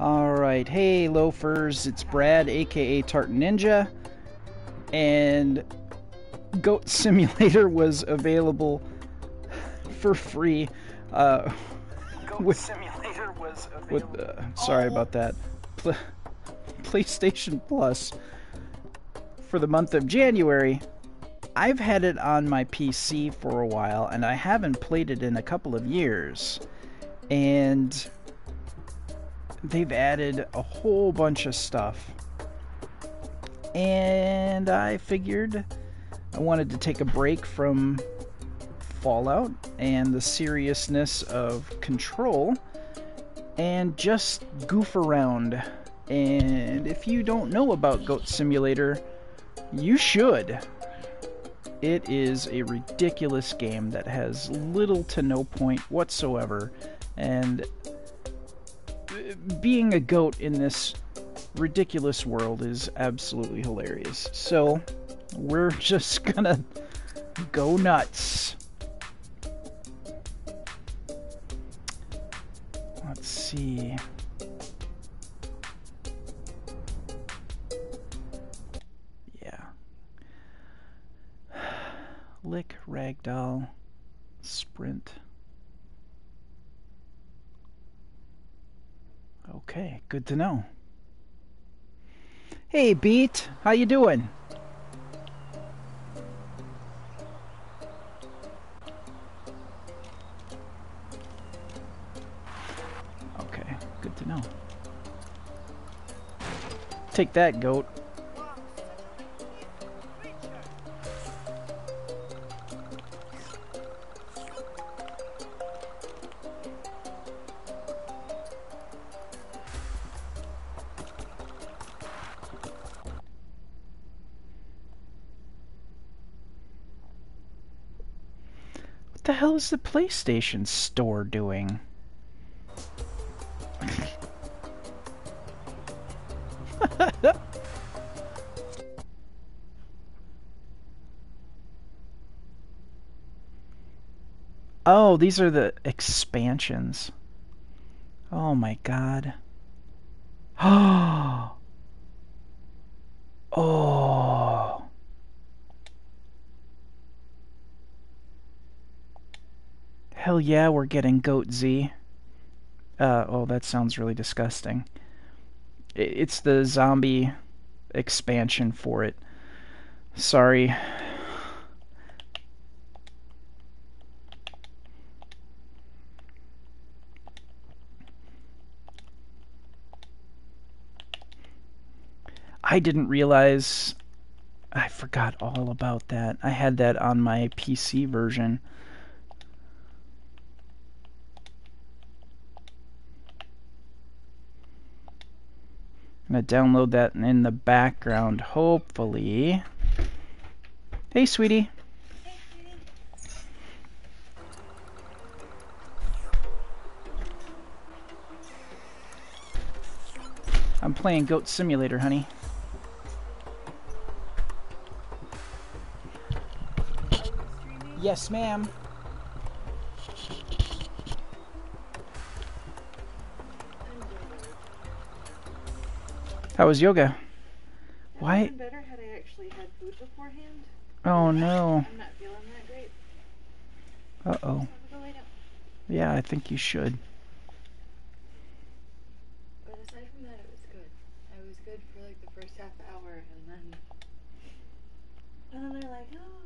Alright, hey loafers, it's Brad, aka Tartan Ninja, and Goat Simulator was available for free. Sorry about that. PlayStation Plus for the month of January. I've had it on my PC for a while, and I haven't played it in a couple of years. And they've added a whole bunch of stuff. And I figured I wanted to take a break from Fallout and the seriousness of Control and just goof around. And if you don't know about Goat Simulator, you should. It is a ridiculous game that has little to no point whatsoever, and being a goat in this ridiculous world is absolutely hilarious. So we're just gonna go nuts. Let's see. Yeah. Lick, ragdoll, sprint. Okay, good to know. Hey Beat, how you doing? Okay, good to know. Take that, goat. What the hell is the PlayStation Store doing? Oh, these are the expansions. Oh my god. Oh. Oh. Hell yeah, we're getting Goat Z. Oh, that sounds really disgusting. It's the zombie expansion for it. Sorry. I didn't realize... I forgot all about that. I had that on my PC version. I'm going to download that in the background, hopefully. Hey, sweetie. Hey, sweetie. I'm playing Goat Simulator, honey. Yes, ma'am. How was yoga? Why? I'd been better had I actually had food beforehand. Oh no. I'm not feeling that great. Uh-oh. Yeah, I think you should. But aside from that, it was good. I was good for like the first half hour, and then they're like, oh,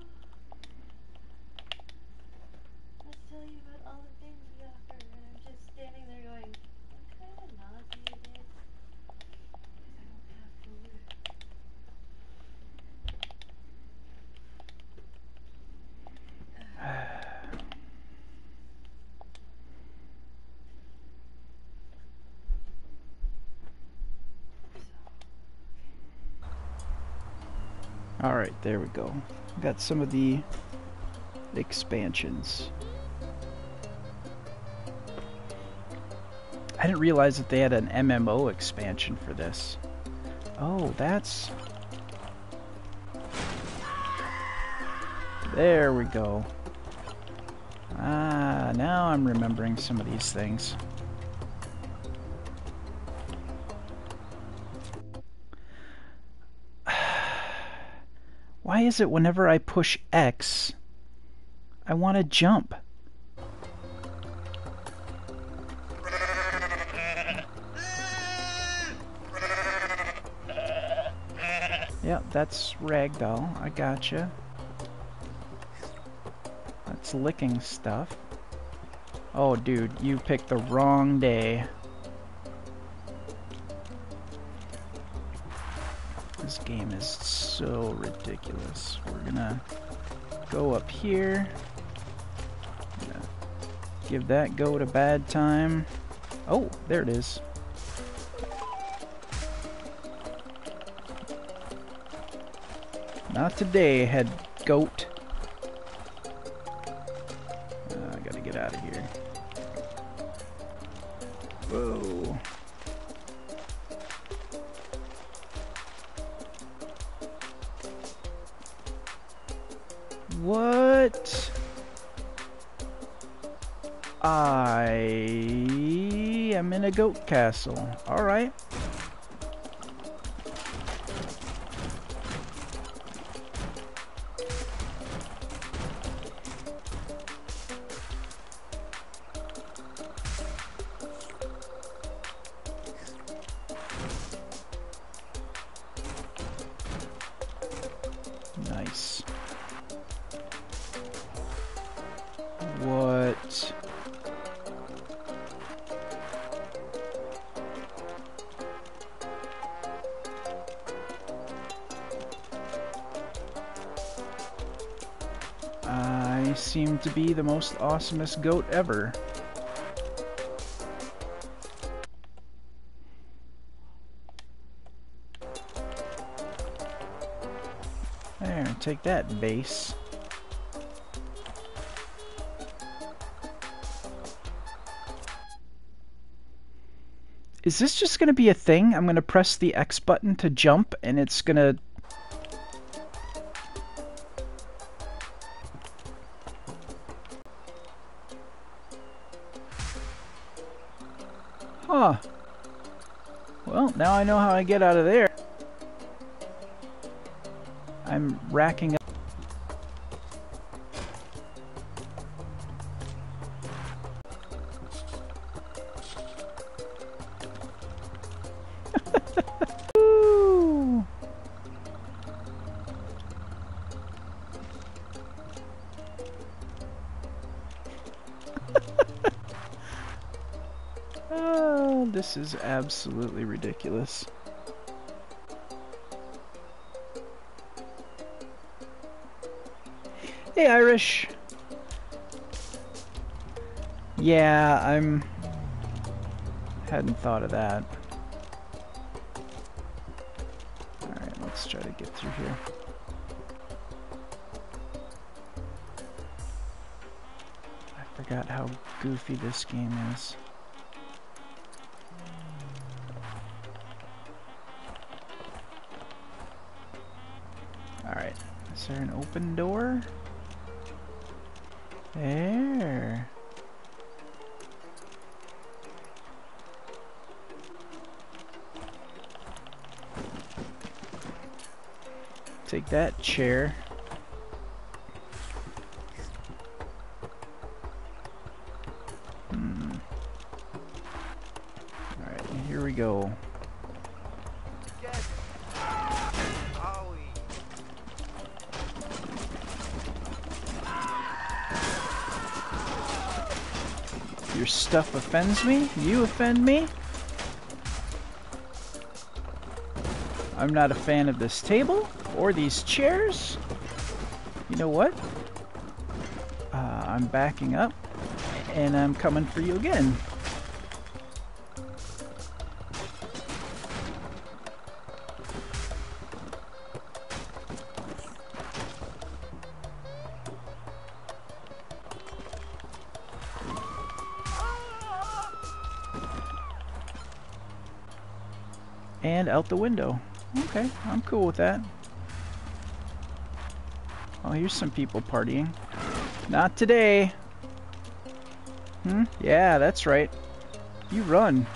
let's tell you about all the things we offer, and I'm just standing there going, I'm kind of nauseated. All right, there we go. Got some of the expansions. I didn't realize that they had an MMO expansion for this. Oh, that's... There we go. Ah, now I'm remembering some of these things. Why is it whenever I push X, I want to jump? Yep, that's ragdoll. I gotcha. That's licking stuff. Oh, dude, you picked the wrong day. This game is so ridiculous. We're gonna go up here. Gonna give that goat a bad time. Oh, there it is. Not today, head goat. I gotta get out of here. Whoa. What? I am in a goat castle. All right. Seem to be the most awesomest goat ever. There, take that base. Is this just gonna be a thing? I'm gonna press the X button to jump and it's gonna... Huh. Well, now I know how I get out of there. I'm racking up. Woo! This is absolutely ridiculous. Hey, Irish. Yeah, I'm... hadn't thought of that. Alright, let's try to get through here. I forgot how goofy this game is. Is there an open door? There. Take that chair. All right, here we go. Your stuff offends me? You offend me? I'm not a fan of this table or these chairs. You know what? I'm backing up and I'm coming for you again. And out the window. Okay, I'm cool with that. Oh, here's some people partying. Not today. Hmm? Yeah, that's right. You run.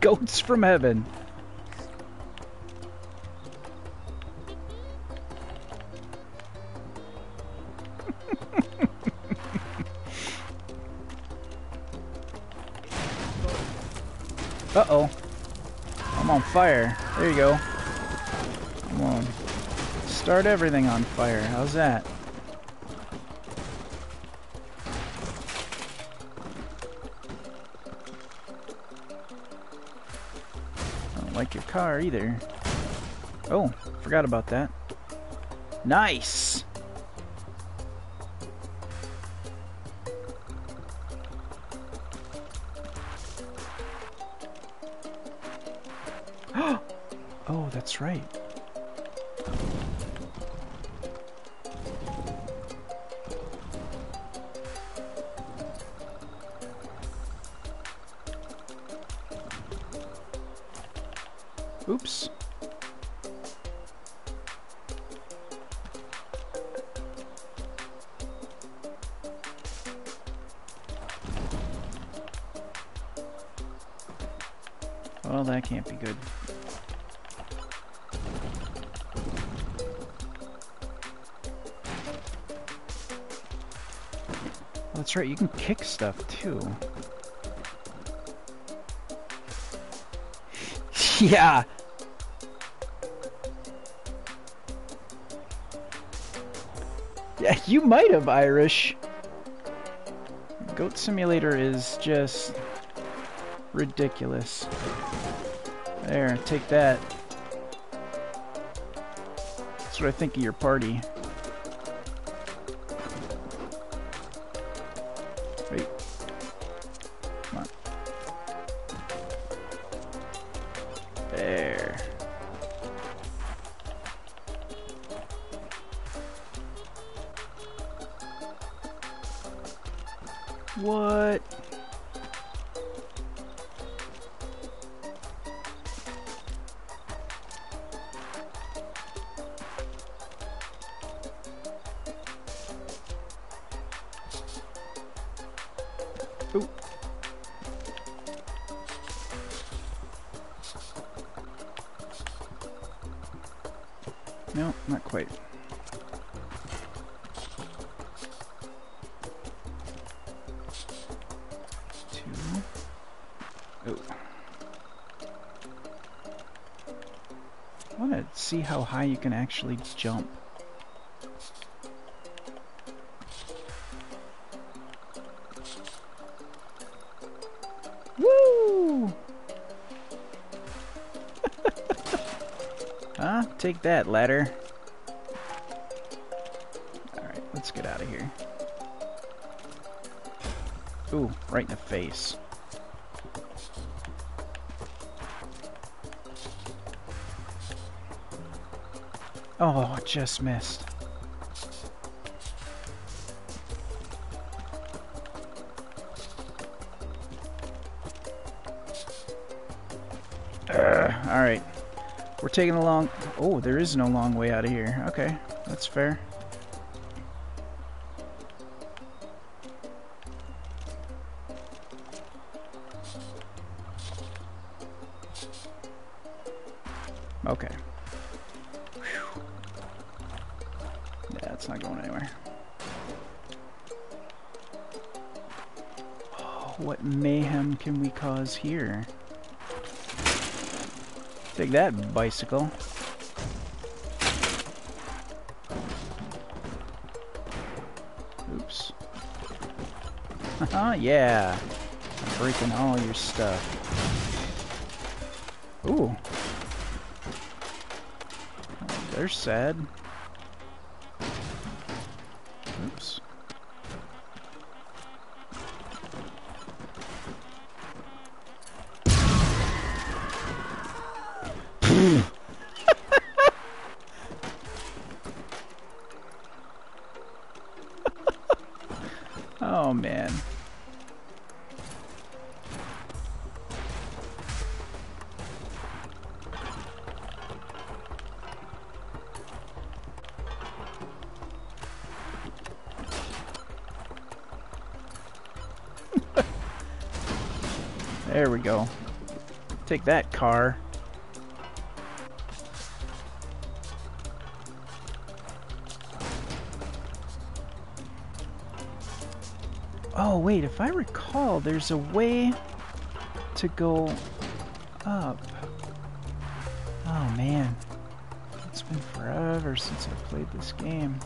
Goats from heaven. Uh-oh. I'm on fire. There you go. Come on. Start everything on fire. How's that? I don't like your car either. Oh, forgot about that. Nice! Oh, that's right. Oops. Well, that can't be good. That's right, you can kick stuff too. Yeah. Yeah, you might have, Irish. Goat Simulator is just ridiculous. There, take that. That's what I think of your party. What? Ooh. No, not quite. See how high you can actually jump. Woo! Huh? Take that, ladder. Alright, let's get out of here. Ooh, right in the face. Oh, just missed. Alright. We're taking a long... Oh, there is no long way out of here. Okay, that's fair. Okay. It's not going anywhere. Oh, what mayhem can we cause here? Take that, bicycle. Oops. Haha, yeah. I'm breaking all your stuff. Ooh. Oh, they're sad. Oops. Oh, man. There we go. Take that, car. Oh, wait, if I recall, there's a way to go up. Oh, man. It's been forever since I've played this game.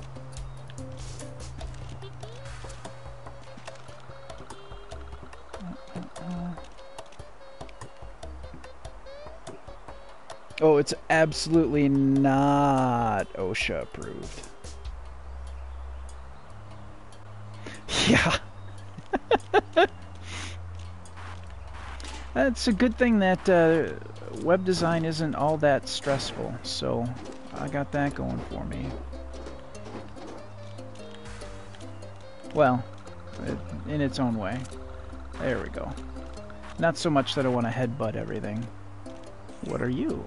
Oh, it's absolutely not OSHA approved. Yeah. It's a good thing that web design isn't all that stressful, so I got that going for me. Well, in its own way. There we go. Not so much that I want to headbutt everything. What are you?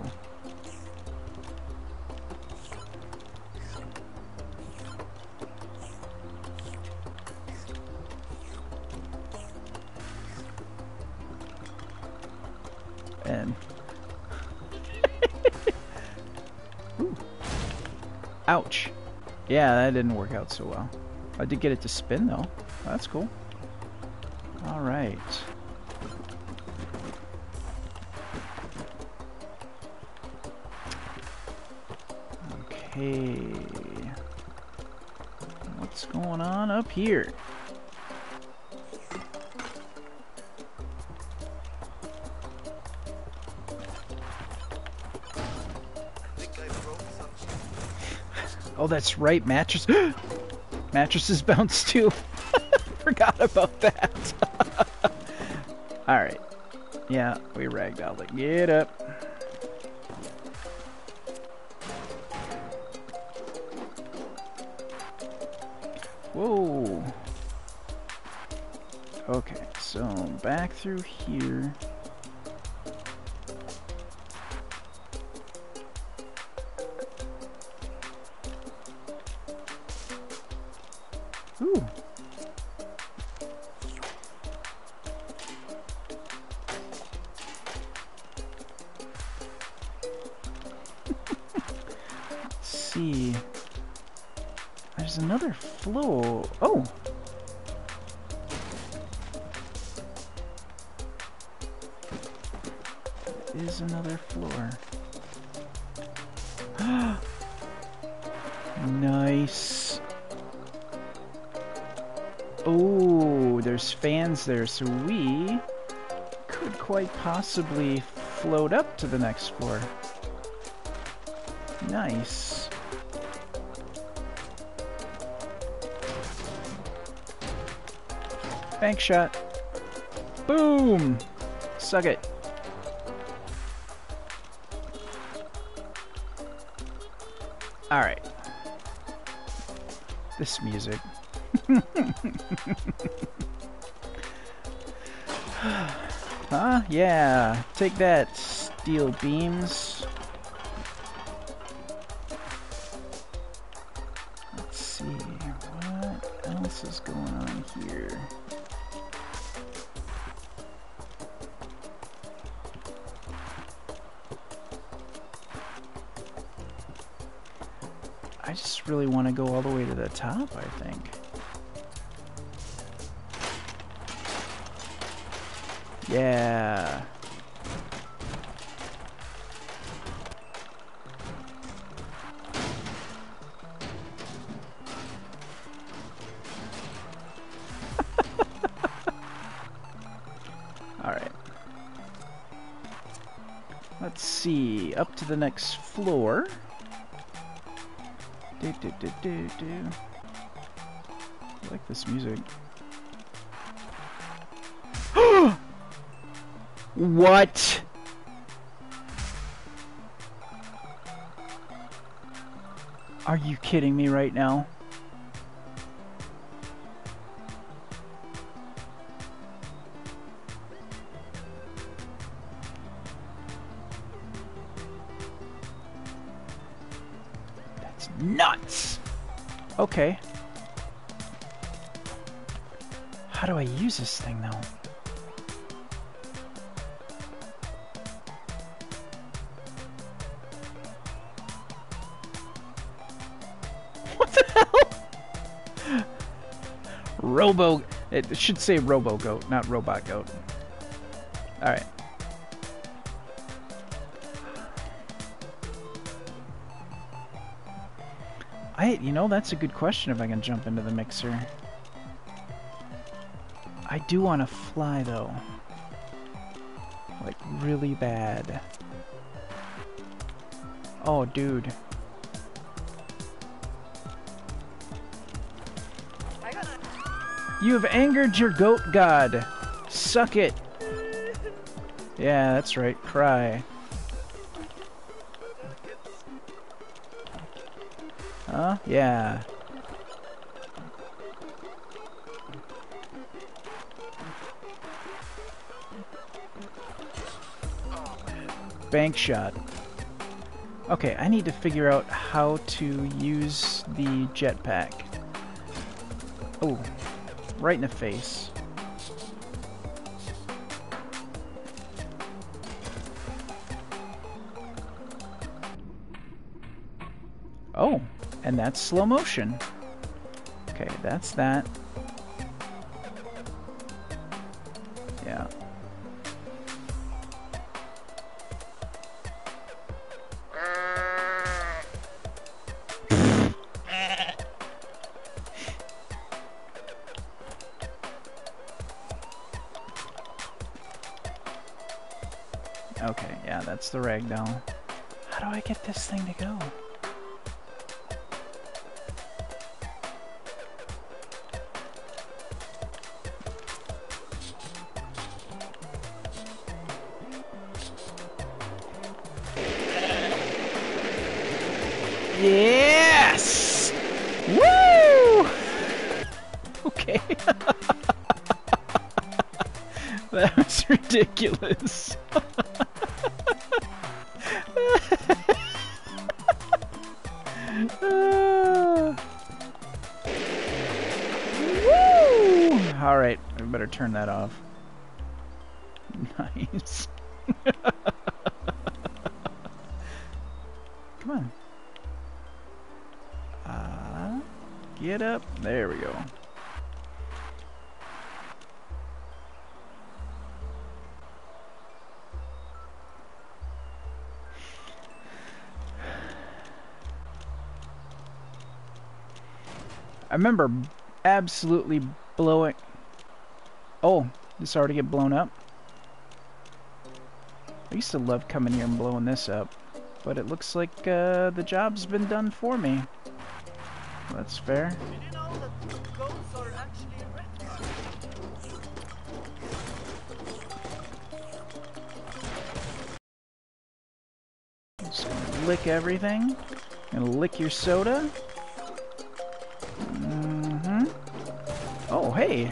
And ouch. Yeah, that didn't work out so well. I did get it to spin though. That's cool. All right. Okay. What's going on up here? Oh, that's right, mattress. Mattresses bounce too. Forgot about that. All right. Yeah, we ragdolled it. Get up. Whoa. Okay, so back through here. Ooh. Let's see. There's another floor. Oh. There is another floor. Nice. Oh, there's fans there, so we could quite possibly float up to the next floor. Nice. Bank shot. Boom! Suck it. Alright. This music. Huh? Yeah. Take that, steel beams. Let's see. What else is going on here? I just really want to go all the way to the top, I think. Yeah. All right. Let's see. Up to the next floor. Do. I like this music. What? Are you kidding me right now? That's nuts! Okay. How do I use this thing though? Robo... It should say Robo Goat, not Robot Goat. Alright. You know, that's a good question if I can jump into the mixer. I do want to fly, though. Like, really bad. Oh, dude. You have angered your goat god. Suck it. Yeah, that's right. Cry. Huh? Yeah. Bank shot. Okay, I need to figure out how to use the jetpack. Oh, right in the face. Oh, and that's slow motion. Okay, that's that. Yeah. Okay, yeah, that's the ragdoll. How do I get this thing to go? Yes! Woo! Okay. That was ridiculous. Alright, I better turn that off. Nice. Come on. Get up. There we go. I remember absolutely blowing... Oh, this already get blown up. I used to love coming here and blowing this up, but it looks like the job's been done for me. That's fair. Just gonna lick everything. Gonna lick your soda. Mm-hmm. Oh, hey.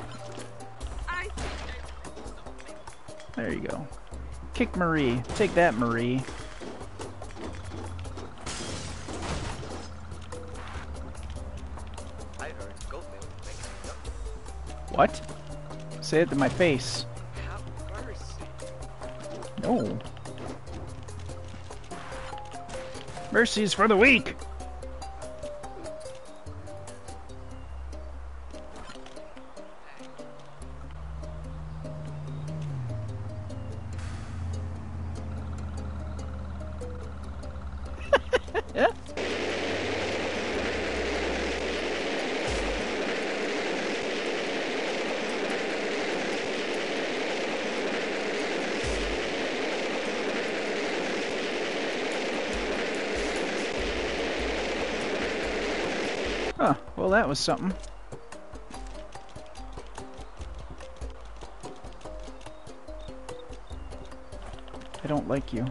There you go. Kick Marie. Take that, Marie. What? Say it to my face. No. Mercies for the weak! Huh, well that was something. I don't like you.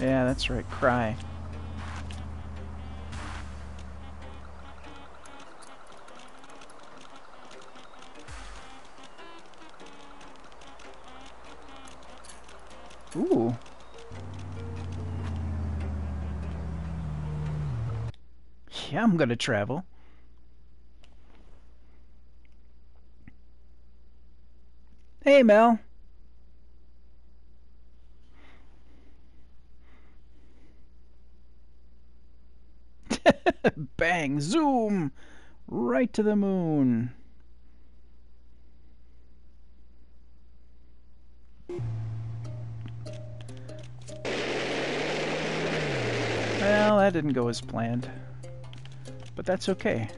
Yeah, that's right, cry. Ooh. Yeah, I'm gonna travel. Hey, Mel. Bang, zoom, right to the moon. Well, that didn't go as planned, but that's okay.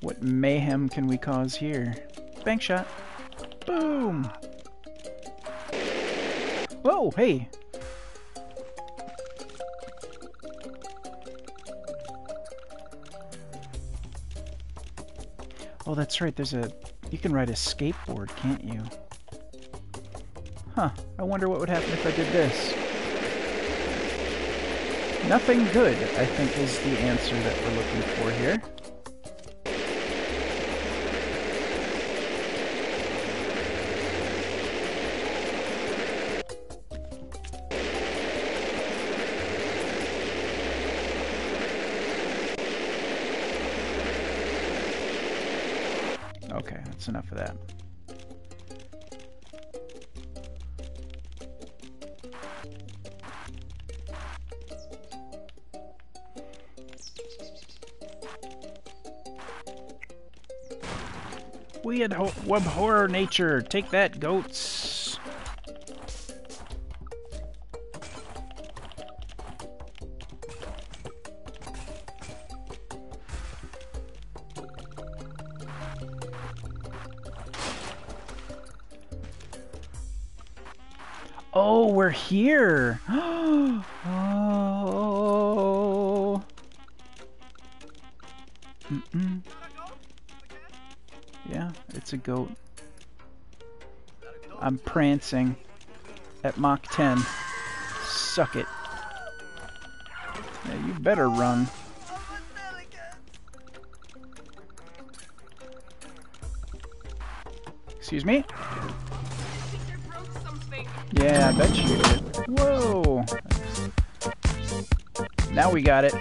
What mayhem can we cause here? Bank shot. Boom! Whoa, hey! Oh, that's right, there's a... you can ride a skateboard, can't you? Huh, I wonder what would happen if I did this. Nothing good, I think, is the answer that we're looking for here. Okay, that's enough of that. We abhor nature. Take that, goats. Oh, we're here. Oh. Mm-mm. Yeah, it's a goat. I'm prancing at Mach 10. Suck it. Yeah, you better run. Excuse me? Yeah, I bet you did. Whoa! Now we got it.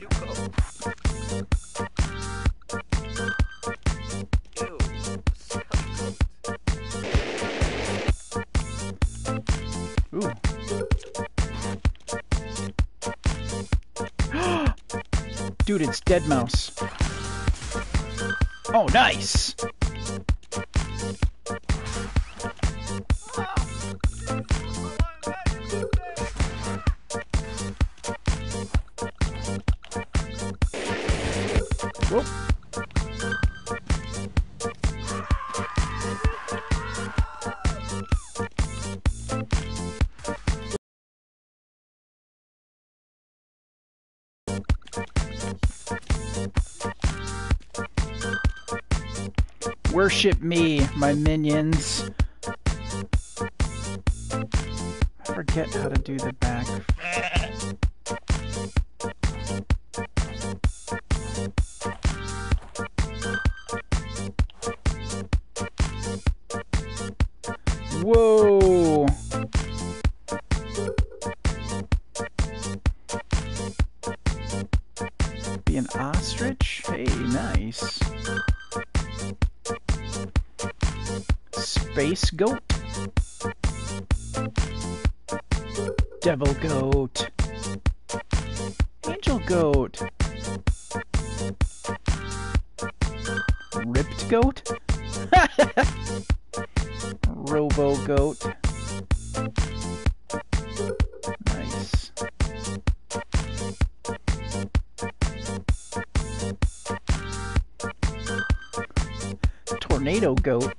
Dude, it's Deadmau5. Oh, nice! Whoop. Worship me, my minions. I forget how to do the back. Whoa! Be an ostrich? Hey, nice. Space Goat, Devil Goat, Angel Goat, Ripped Goat, Robo Goat, nice. Tornado Goat.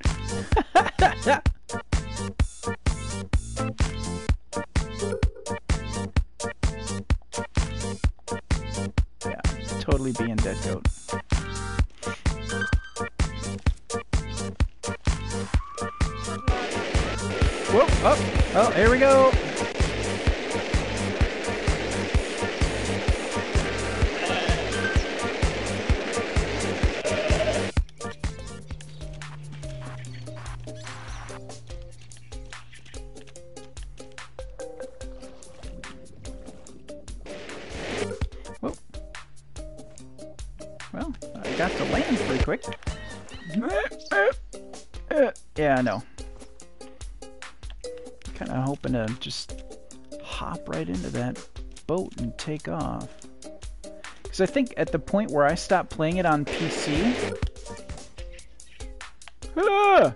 Yeah, totally being Dead Goat. Whoa, up, oh, here we go. Well, I got to land pretty quick. Yeah, I know. Kind of hoping to just hop right into that boat and take off. Because I think at the point where I stopped playing it on PC... Ah!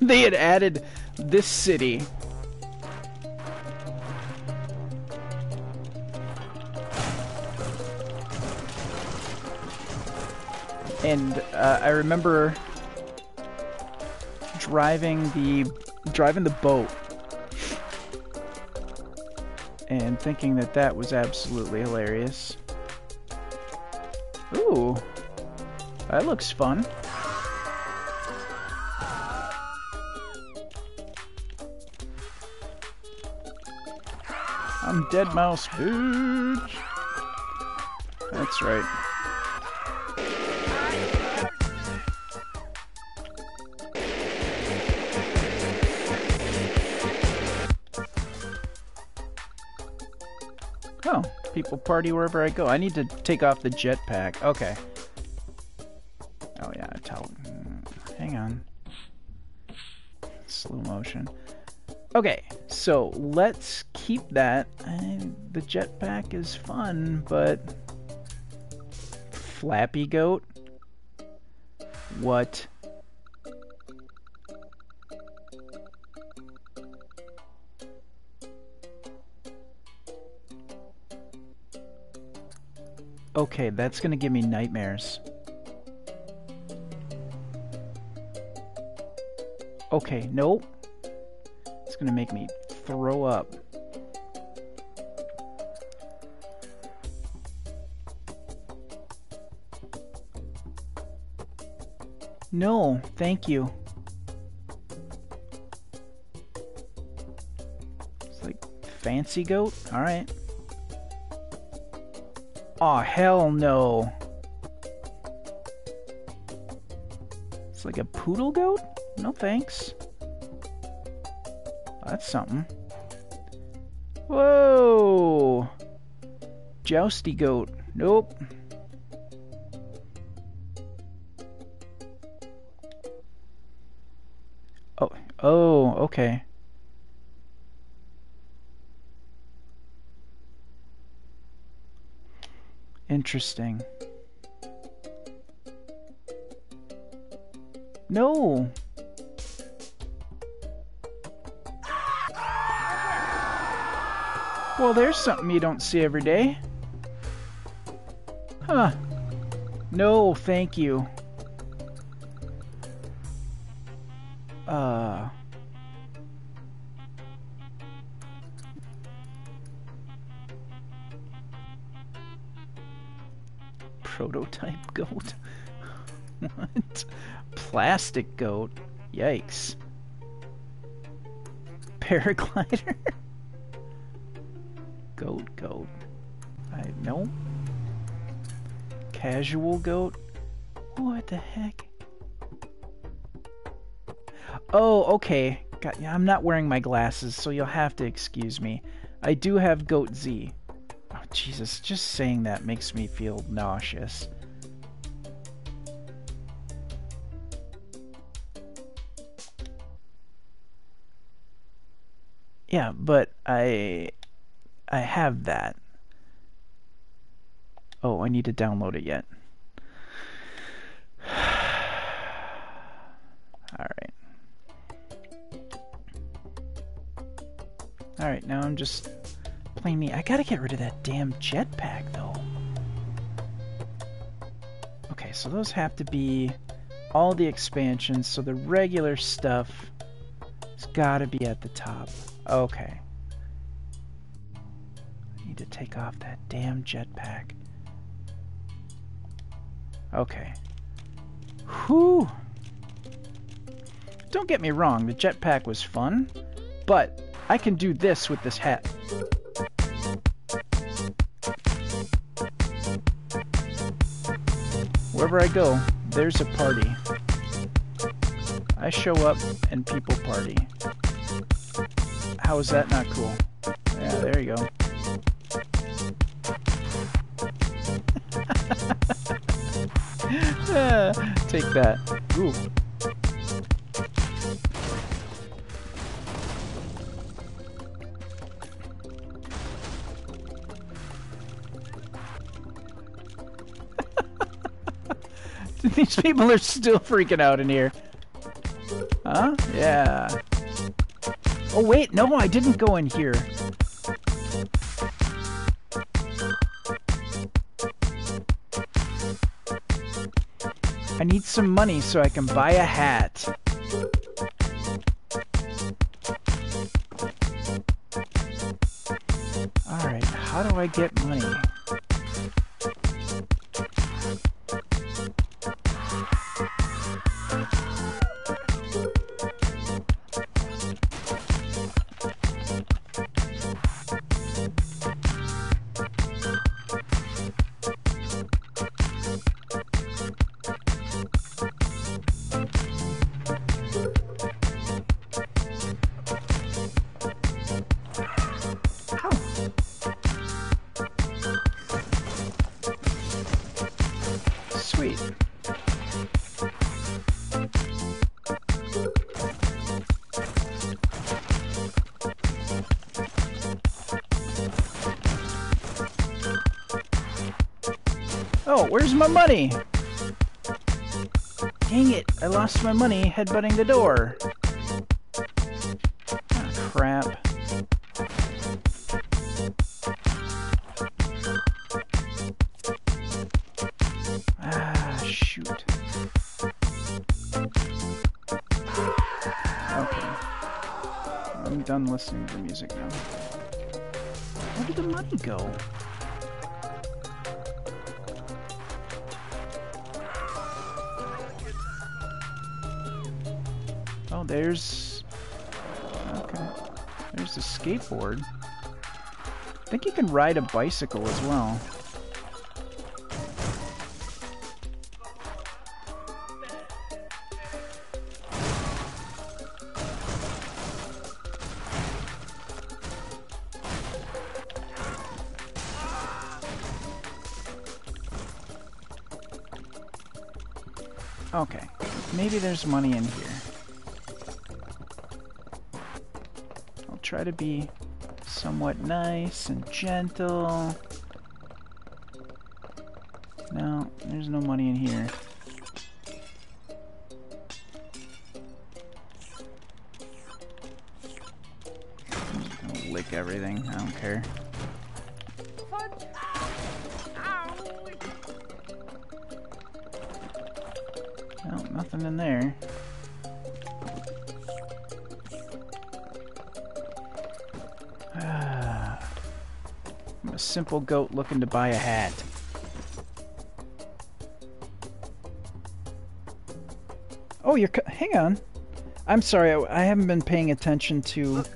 They had added this city. And I remember driving the boat and thinking that that was absolutely hilarious. Ooh, that looks fun. I'm Deadmau5, bitch. That's right. People party wherever I go. I need to take off the jetpack. Okay. Oh yeah, hang on. Slow motion. Okay, so let's keep that. The jetpack is fun, but Flappy Goat? What? Okay, that's gonna give me nightmares. Okay, nope. It's gonna make me throw up. No, thank you. It's like Fancy Goat? Alright. Aw, oh, hell no. It's like a poodle goat? No thanks. That's something. Whoa! Jousty goat. Nope. Oh, okay. Interesting. No! Well, there's something you don't see every day. Huh. No, thank you. Prototype goat? What? Plastic goat? Yikes. Paraglider? Goat goat. No. Casual goat? What the heck? Oh, okay. God, yeah, I'm not wearing my glasses, so you'll have to excuse me. I do have Goat Z. Jesus, just saying that makes me feel nauseous. Yeah, but I have that. Oh, I need to download it yet. Alright. Alright, now I'm just... I gotta get rid of that damn jetpack, though. Okay, so those have to be all the expansions, so the regular stuff has gotta be at the top. Okay. I need to take off that damn jetpack. Okay. Whew! Don't get me wrong, the jetpack was fun, but I can do this with this hat. Wherever I go, there's a party. I show up and people party. How is that not cool? Yeah, there you go. Take that. Ooh. These people are still freaking out in here. Huh? Yeah. Oh wait, no, I didn't go in here. I need some money so I can buy a hat. Alright, how do I get money? Where's my money? Dang it, I lost my money headbutting the door. Oh, crap. Ah, shoot. Okay. I'm done listening to music now. Where did the money go? There's... okay. There's the skateboard. I think you can ride a bicycle as well. Okay. Maybe there's money in here. Try to be somewhat nice and gentle. No, there's no money in here. I'm just gonna lick everything, I don't care. No, nothing in there. Simple goat looking to buy a hat. Oh, you're... hang on. I'm sorry, I haven't been paying attention to... Look,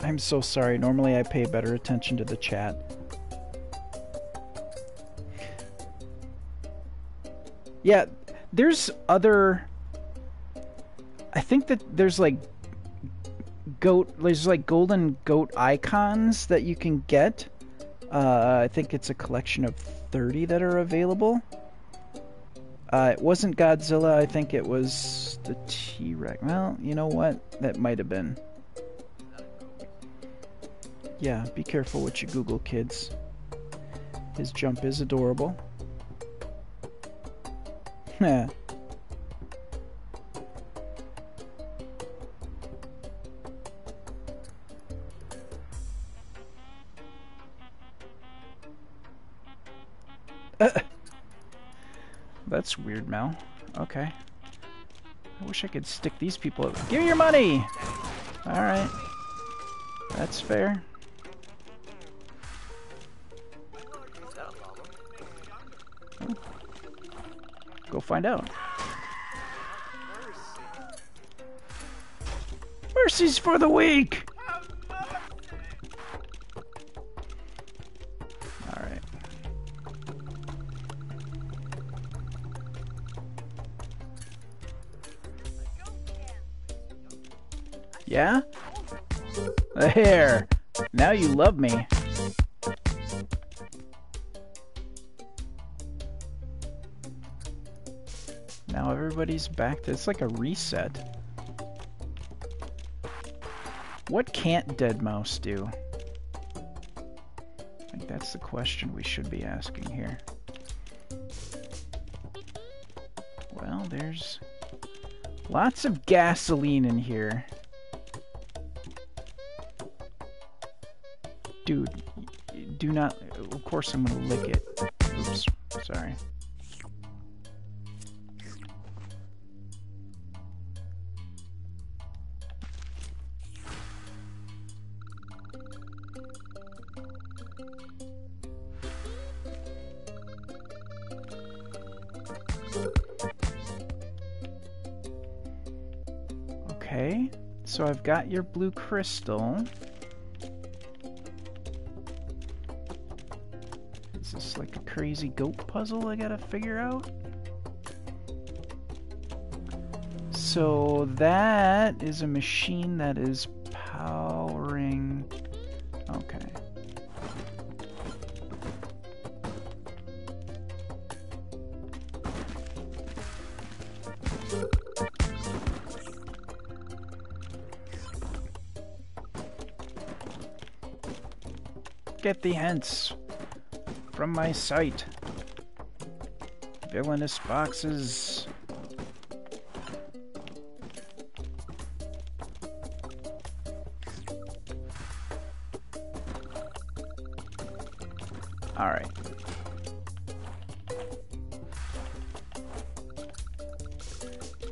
I'm so sorry. Normally I pay better attention to the chat. Yeah, there's other... I think that there's like golden goat icons that you can get. I think it's a collection of 30 that are available. It wasn't Godzilla, I think it was the T-Rex. Well, you know what? That might have been. Yeah, be careful what you Google, kids. His jump is adorable. Yeah. That's weird, Mel. Okay. I wish I could stick these people up. Give me your money! Alright. That's fair. Oh. Go find out. Mercy's for the weak! Yeah? There! Now you love me. Now everybody's back to... it's like a reset. What can't Deadmau5 do? think that's the question we should be asking here. Well, there's lots of gasoline in here. Dude, do not... Of course I'm gonna lick it. Oops, sorry. Okay, so I've got your blue crystal. Is this like a crazy goat puzzle I gotta figure out? So that is a machine that is powering... Okay. Get thee hence from my sight, villainous boxes. All right.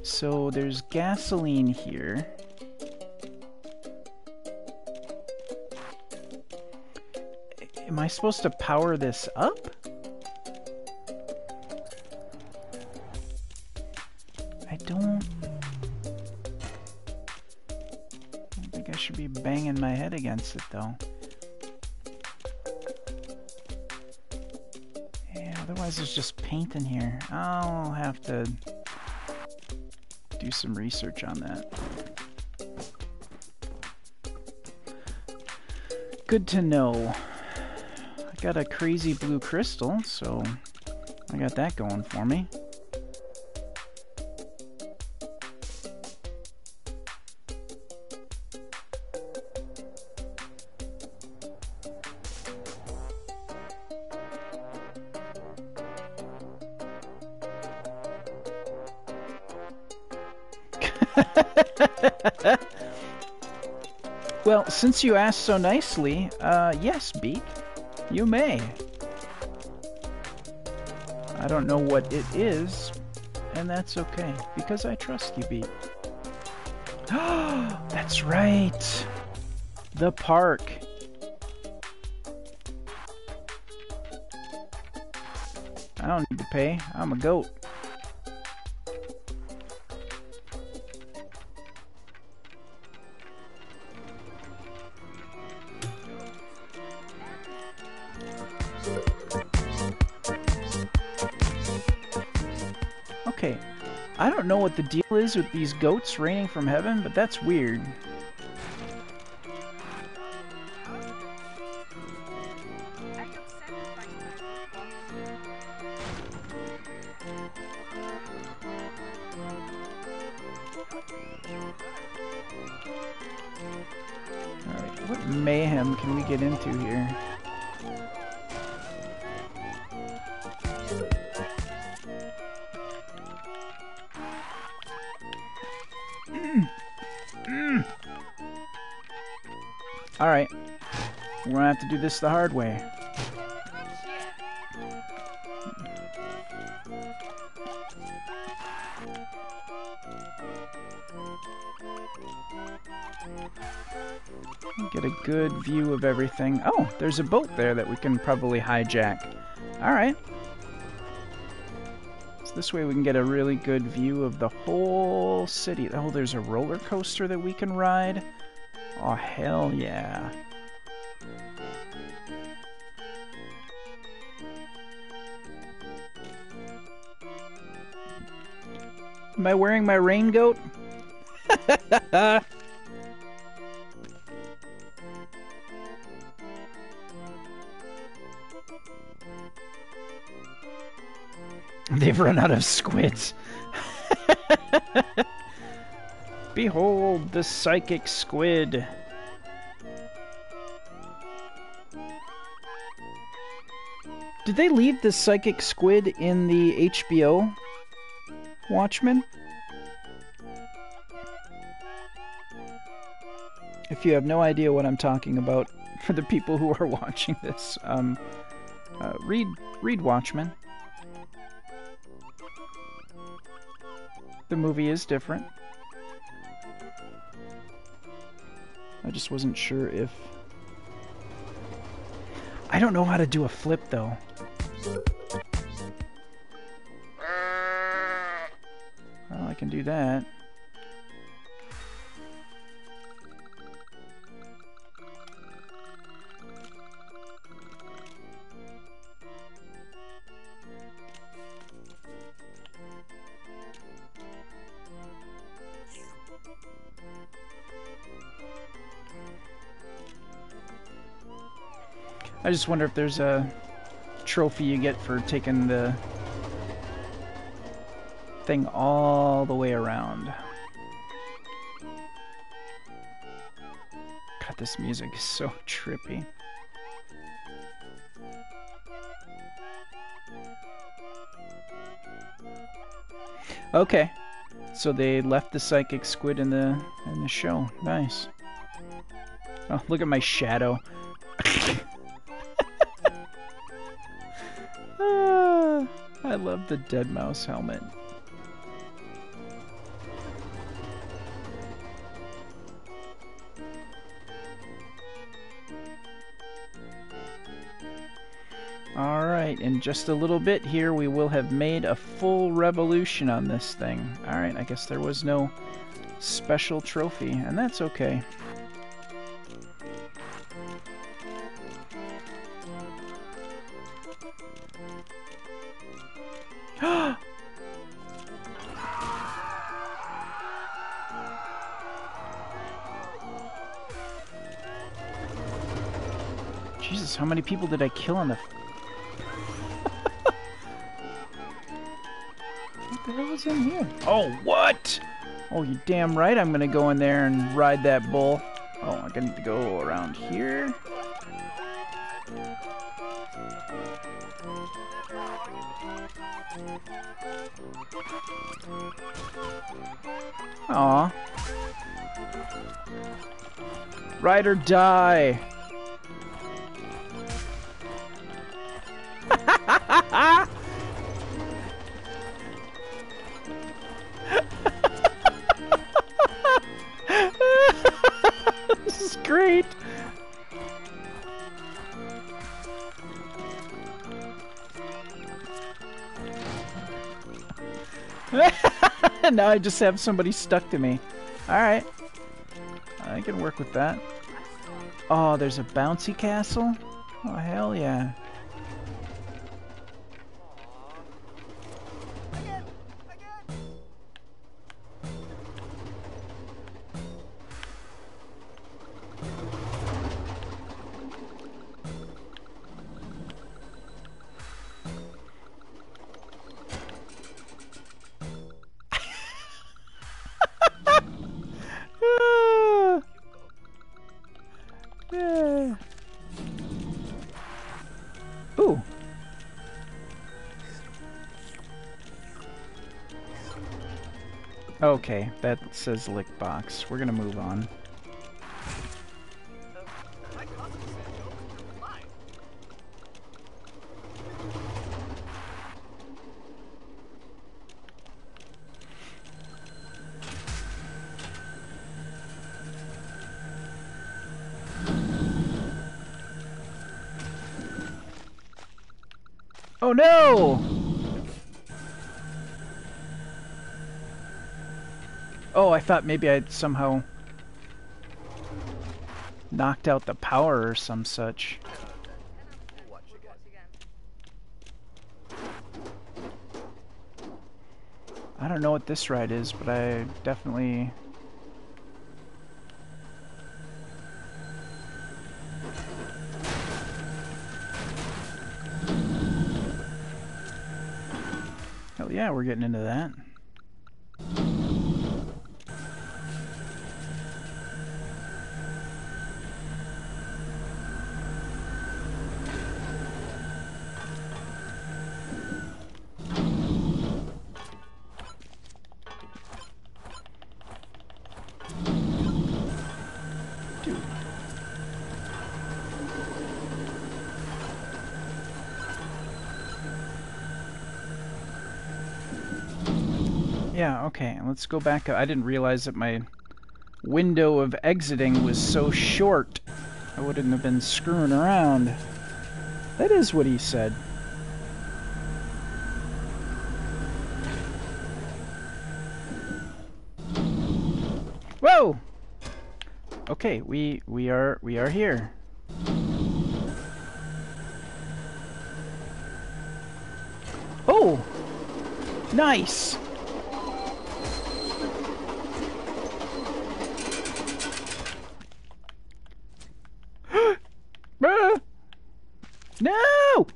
So there's gasoline here. Am I supposed to power this up? I don't think I should be banging my head against it, though. Yeah, otherwise there's just paint in here. I'll have to do some research on that. Good to know. Got a crazy blue crystal, so I got that going for me. Well, since you asked so nicely, yes, Beak. You may. I don't know what it is, and that's okay, because I trust you, Beat. That's right! The park! I don't need to pay, I'm a goat. Know what the deal is with these goats raining from heaven, but that's weird. Alright, what mayhem can we get into here? Alright, we're gonna have to do this the hard way. Get a good view of everything. Oh, there's a boat there that we can probably hijack. Alright. So this way we can get a really good view of the whole city. Oh, there's a roller coaster that we can ride. Oh, hell yeah. Am I wearing my rain goat? They've run out of squids. Behold the psychic squid. Did they leave the psychic squid in the HBO Watchmen? If you have no idea what I'm talking about, for the people who are watching this, read Watchmen. The movie is different. I just wasn't sure if... I don't know how to do a flip, though. Well, I can do that. I just wonder if there's a trophy you get for taking the thing all the way around. God, this music is so trippy. Okay, so they left the psychic squid in the show. Nice. Oh, look at my shadow. I love the Deadmau5 helmet. Alright, in just a little bit here we will have made a full revolution on this thing. Alright, I guess there was no special trophy, and that's okay. Jesus, how many people did I kill in the... What the hell was in here? Oh, what? Oh, you're damn right I'm gonna go in there and ride that bull. Oh, I'm gonna need to go around here. Aw. Ride or die. This is great. Now I just have somebody stuck to me. Alright. I can work with that. Oh, there's a bouncy castle? Oh, hell yeah. Okay, that says lick box. We're gonna move on. Oh no! Oh, I thought maybe I'd somehow knocked out the power or some such. I don't know what this ride is, but I definitely... Hell yeah, we're getting into that. Dude. Yeah, okay, let's go back up. I didn't realize that my window of exiting was so short. I wouldn't have been screwing around. That is what he said. Whoa! Okay, we are here. Oh! Nice! No!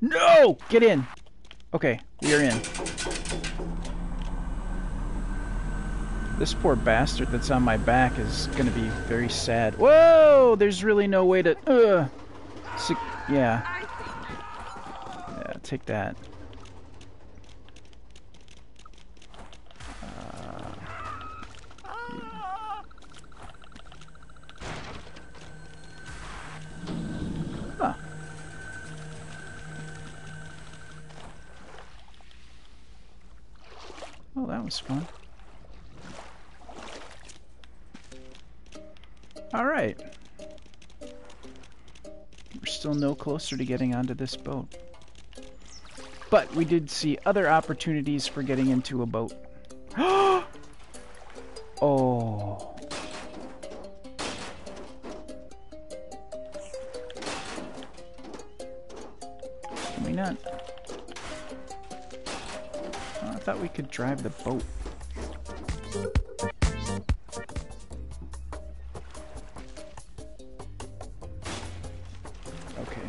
No! Get in! Okay, we are in. This poor bastard that's on my back is gonna be very sad. Whoa! There's really no way to... yeah. Yeah, take that. Oh, that was fun. Alright. We're still no closer to getting onto this boat. But we did see other opportunities for getting into a boat. Oh. Can we not? I thought we could drive the boat. Okay.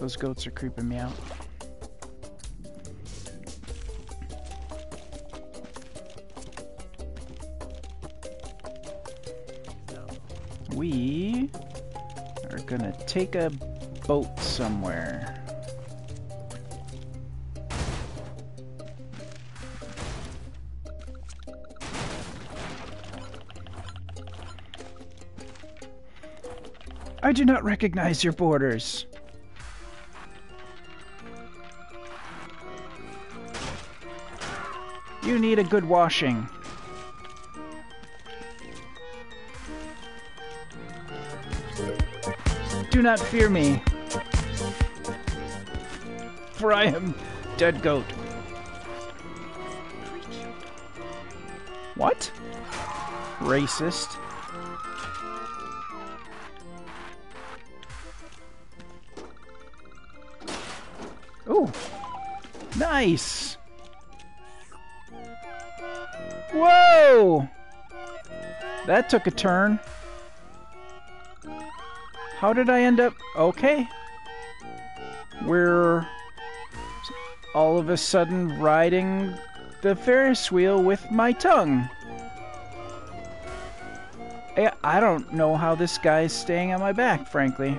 Those goats are creeping me out. We are gonna take a boat somewhere. I do not recognize your borders. You need a good washing. Do not fear me, for I am Dead Goat. What? Racist. Nice! Whoa! That took a turn. How did I end up... Okay. We're all of a sudden riding the Ferris wheel with my tongue. I don't know how this guy's staying on my back, frankly.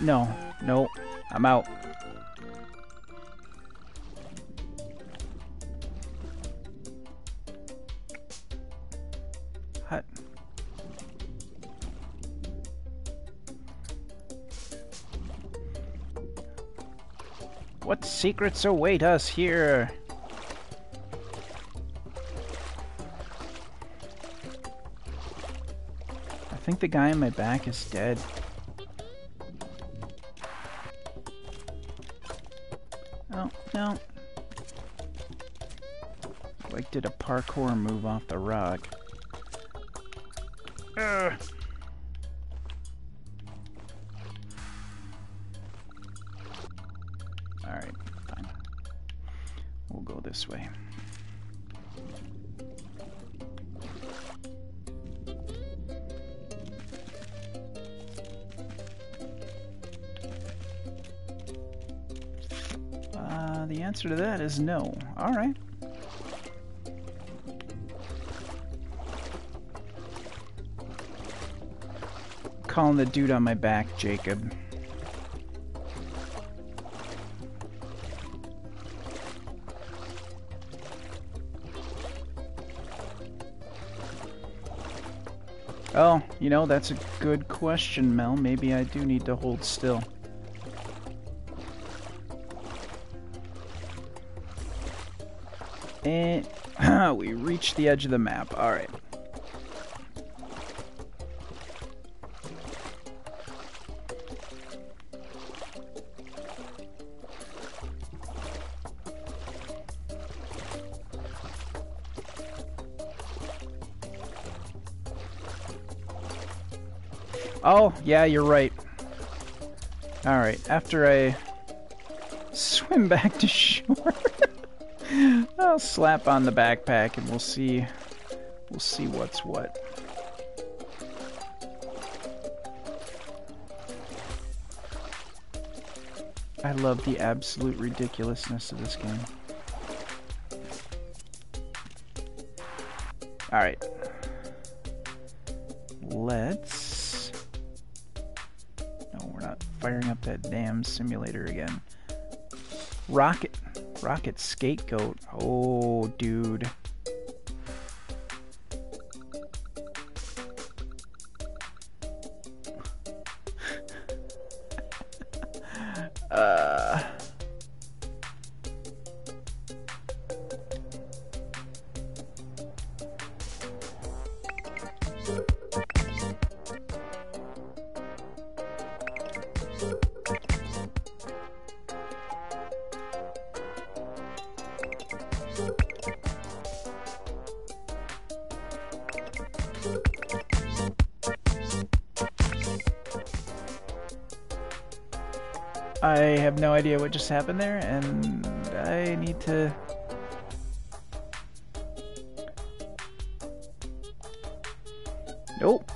No, no, I'm out. Hut. What secrets await us here? I think the guy on my back is dead. No. Like did a parkour move off the rock. Ugh. All right, fine. We'll go this way. The answer to that is no. All right. Calling the dude on my back, Jacob. Oh, you know, that's a good question, Mel. Maybe I do need to hold still. And we reached the edge of the map. All right. Oh, yeah, you're right. All right, after I swim back to shore, I'll slap on the backpack and we'll see what's what. I love the absolute ridiculousness of this game. All right. Let's firing up that damn simulator again. Rocket scapegoat. Oh, dude. No idea what just happened there, and I need to... Nope.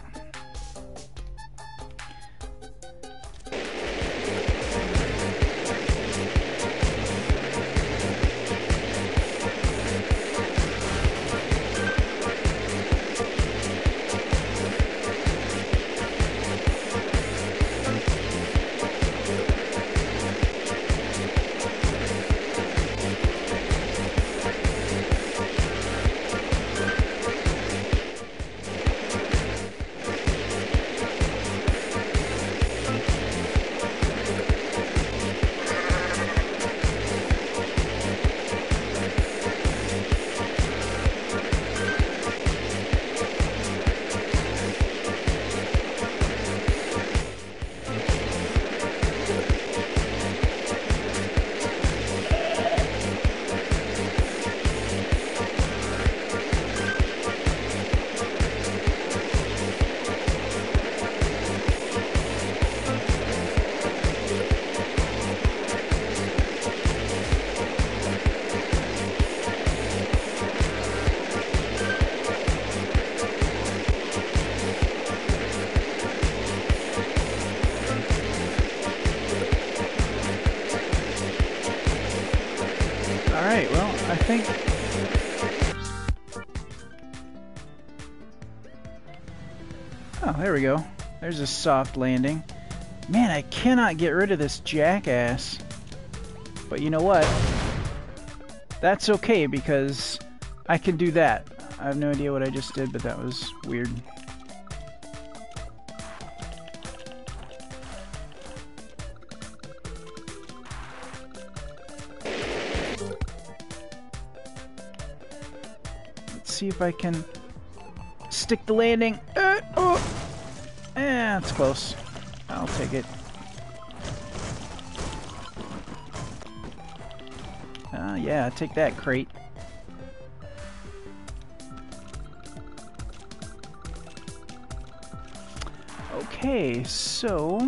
There we go. There's a soft landing. Man, I cannot get rid of this jackass. But you know what? That's okay, because I can do that. I have no idea what I just did, but that was weird. Let's see if I can stick the landing. Oh! That's close. I'll take it. Yeah, take that crate. Okay, so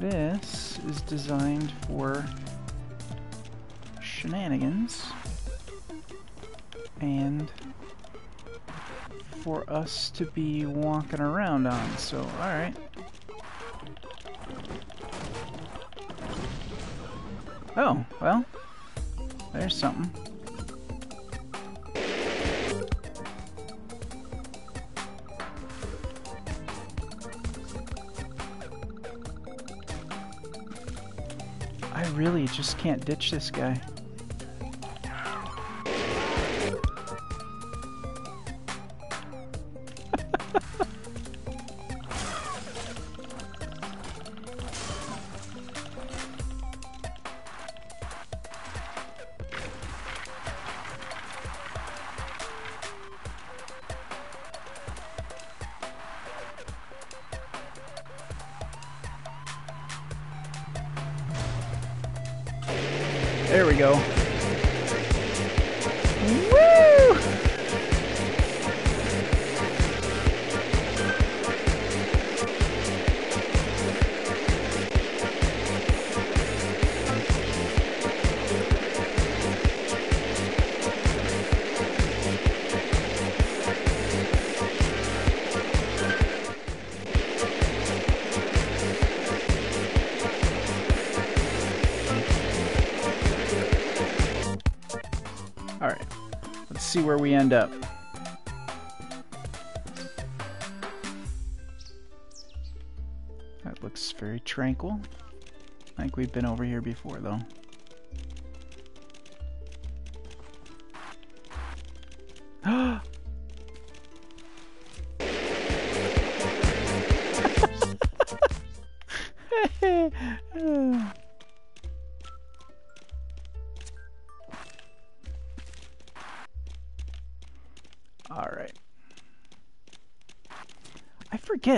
this is designed for shenanigans and for us to be walking around on, so alright. Oh, well, there's something. I really just can't ditch this guy. There we go. Woo! See where we end up. That looks very tranquil. I think we've been over here before though.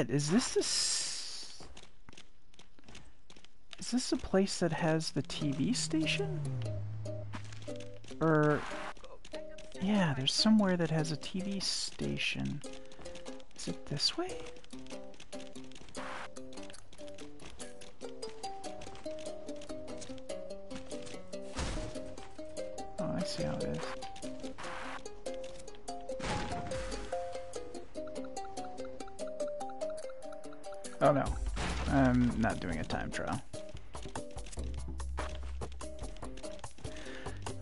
Is this a place that has the TV station? Or yeah, there's somewhere that has a TV station. Is it this way? Oh, I see how it is. Oh no, I'm not doing a time trial.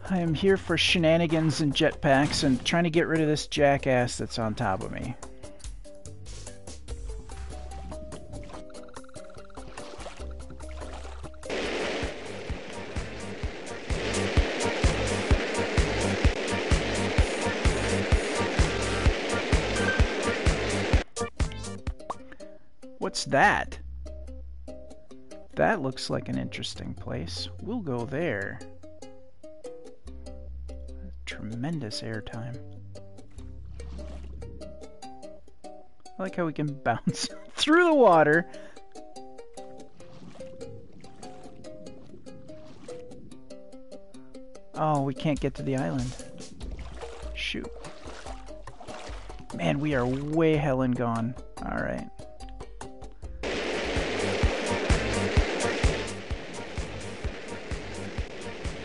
I am here for shenanigans and jetpacks and trying to get rid of this jackass that's on top of me. That looks like an interesting place. We'll go there. Tremendous airtime. I like how we can bounce through the water. Oh, we can't get to the island. Shoot. Man, we are way hell and gone. Alright.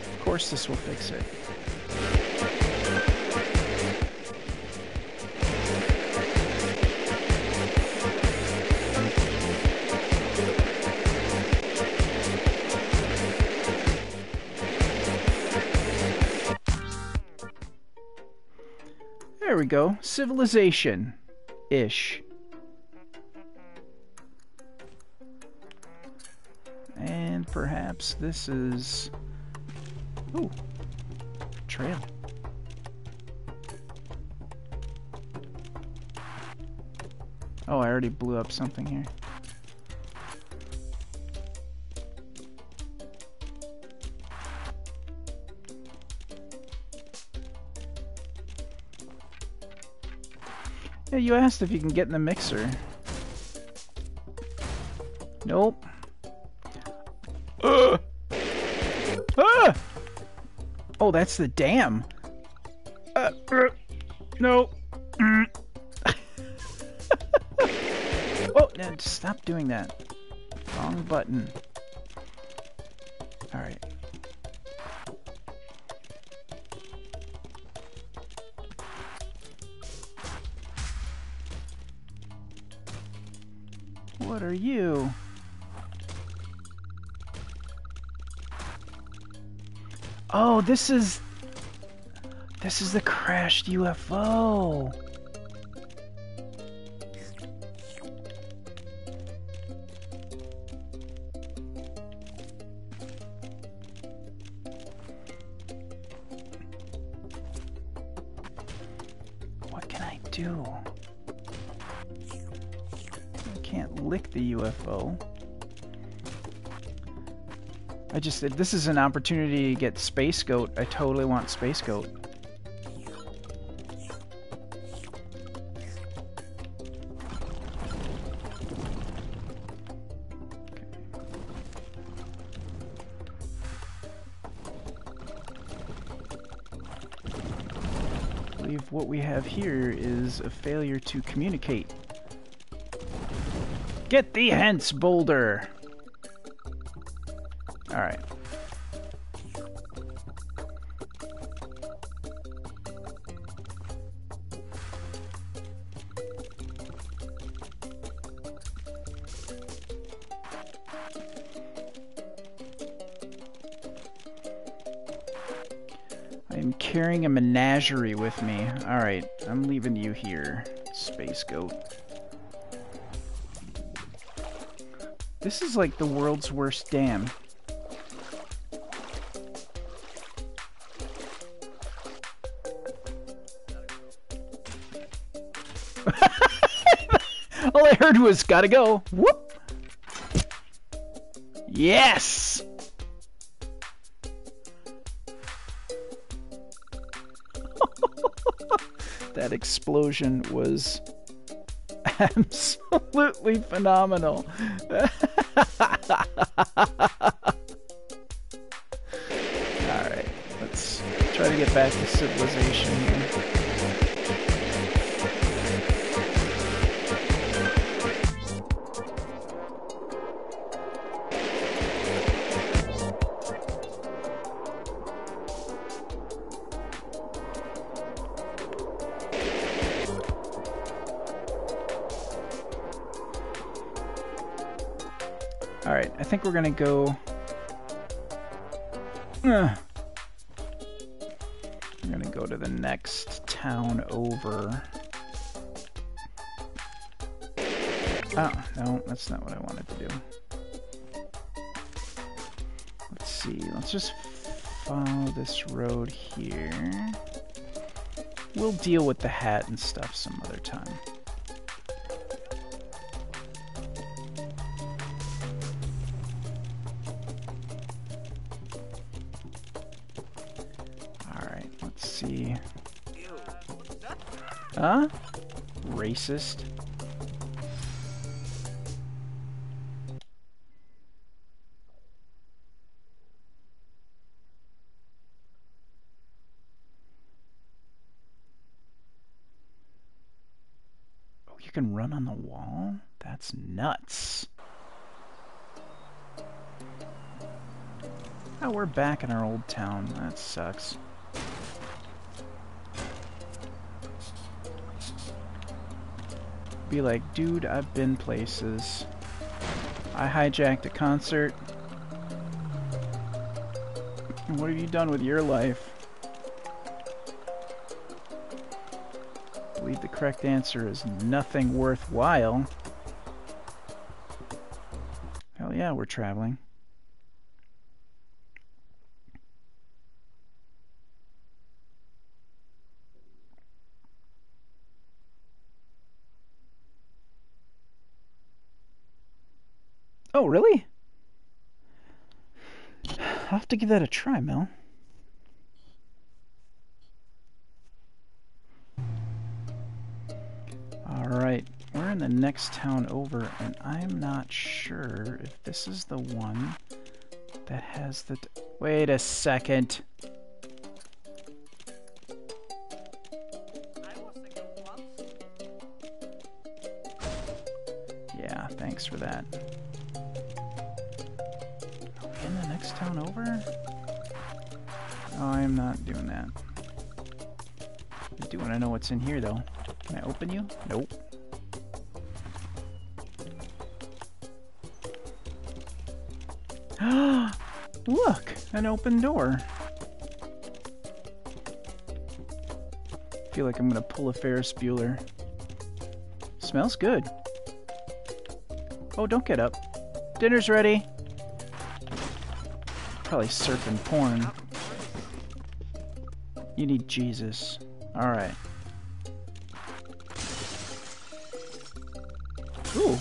Of course this will fix it. There we go. Civilization-ish. And perhaps this is... Ooh, trail. Oh, I already blew up something here. Yeah, you asked if you can get in the mixer. Nope. Ugh! Ah! Oh, that's the dam. No. Oh, no, stop doing that. Wrong button. All right. What are you? Oh, this is the crashed UFO. What can I do? I can't lick the UFO. I just said this is an opportunity to get Space Goat. I totally want Space Goat. Okay. believe what we have here is a failure to communicate. Get thee hence, boulder! Alright. Carrying a menagerie with me. Alright, I'm leaving you here, Space Goat. This is like the world's worst dam. All I heard was, gotta go. Whoop! Yes! That explosion was absolutely phenomenal. Alright, let's try to get back to civilization here. I think we're gonna go. I'm gonna go to the next town over. Oh, no, that's not what I wanted to do. Let's see, let's just follow this road here. We'll deal with the hat and stuff some other time. Huh? Racist. Oh, you can run on the wall? That's nuts. Oh, we're back in our old town. That sucks. Be like, dude, I've been places. I hijacked a concert. What have you done with your life? I believe the correct answer is nothing worthwhile. Hell yeah, we're traveling. Oh, really? I'll have to give that a try, Mel. Alright, we're in the next town over, and I'm not sure if this is the one that has the... Wait a second. Yeah, thanks for that. Town over? Oh, I'm not doing that. I do want to know what's in here, though. Can I open you? Nope. Look! An open door. I feel like I'm going to pull a Ferris Bueller. Smells good. Oh, don't get up. Dinner's ready. Probably surfing porn. You need Jesus. Alright. Ooh.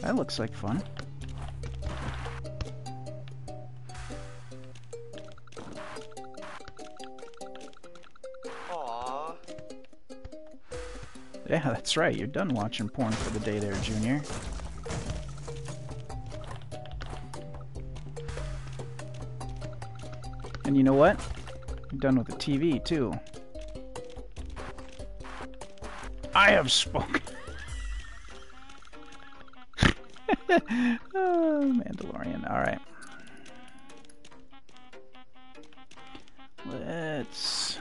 That looks like fun. Aww. Yeah, that's right. You're done watching porn for the day there, Junior. And you know what? I'm done with the TV, too. I have spoken. Oh, Mandalorian, alright. Let's...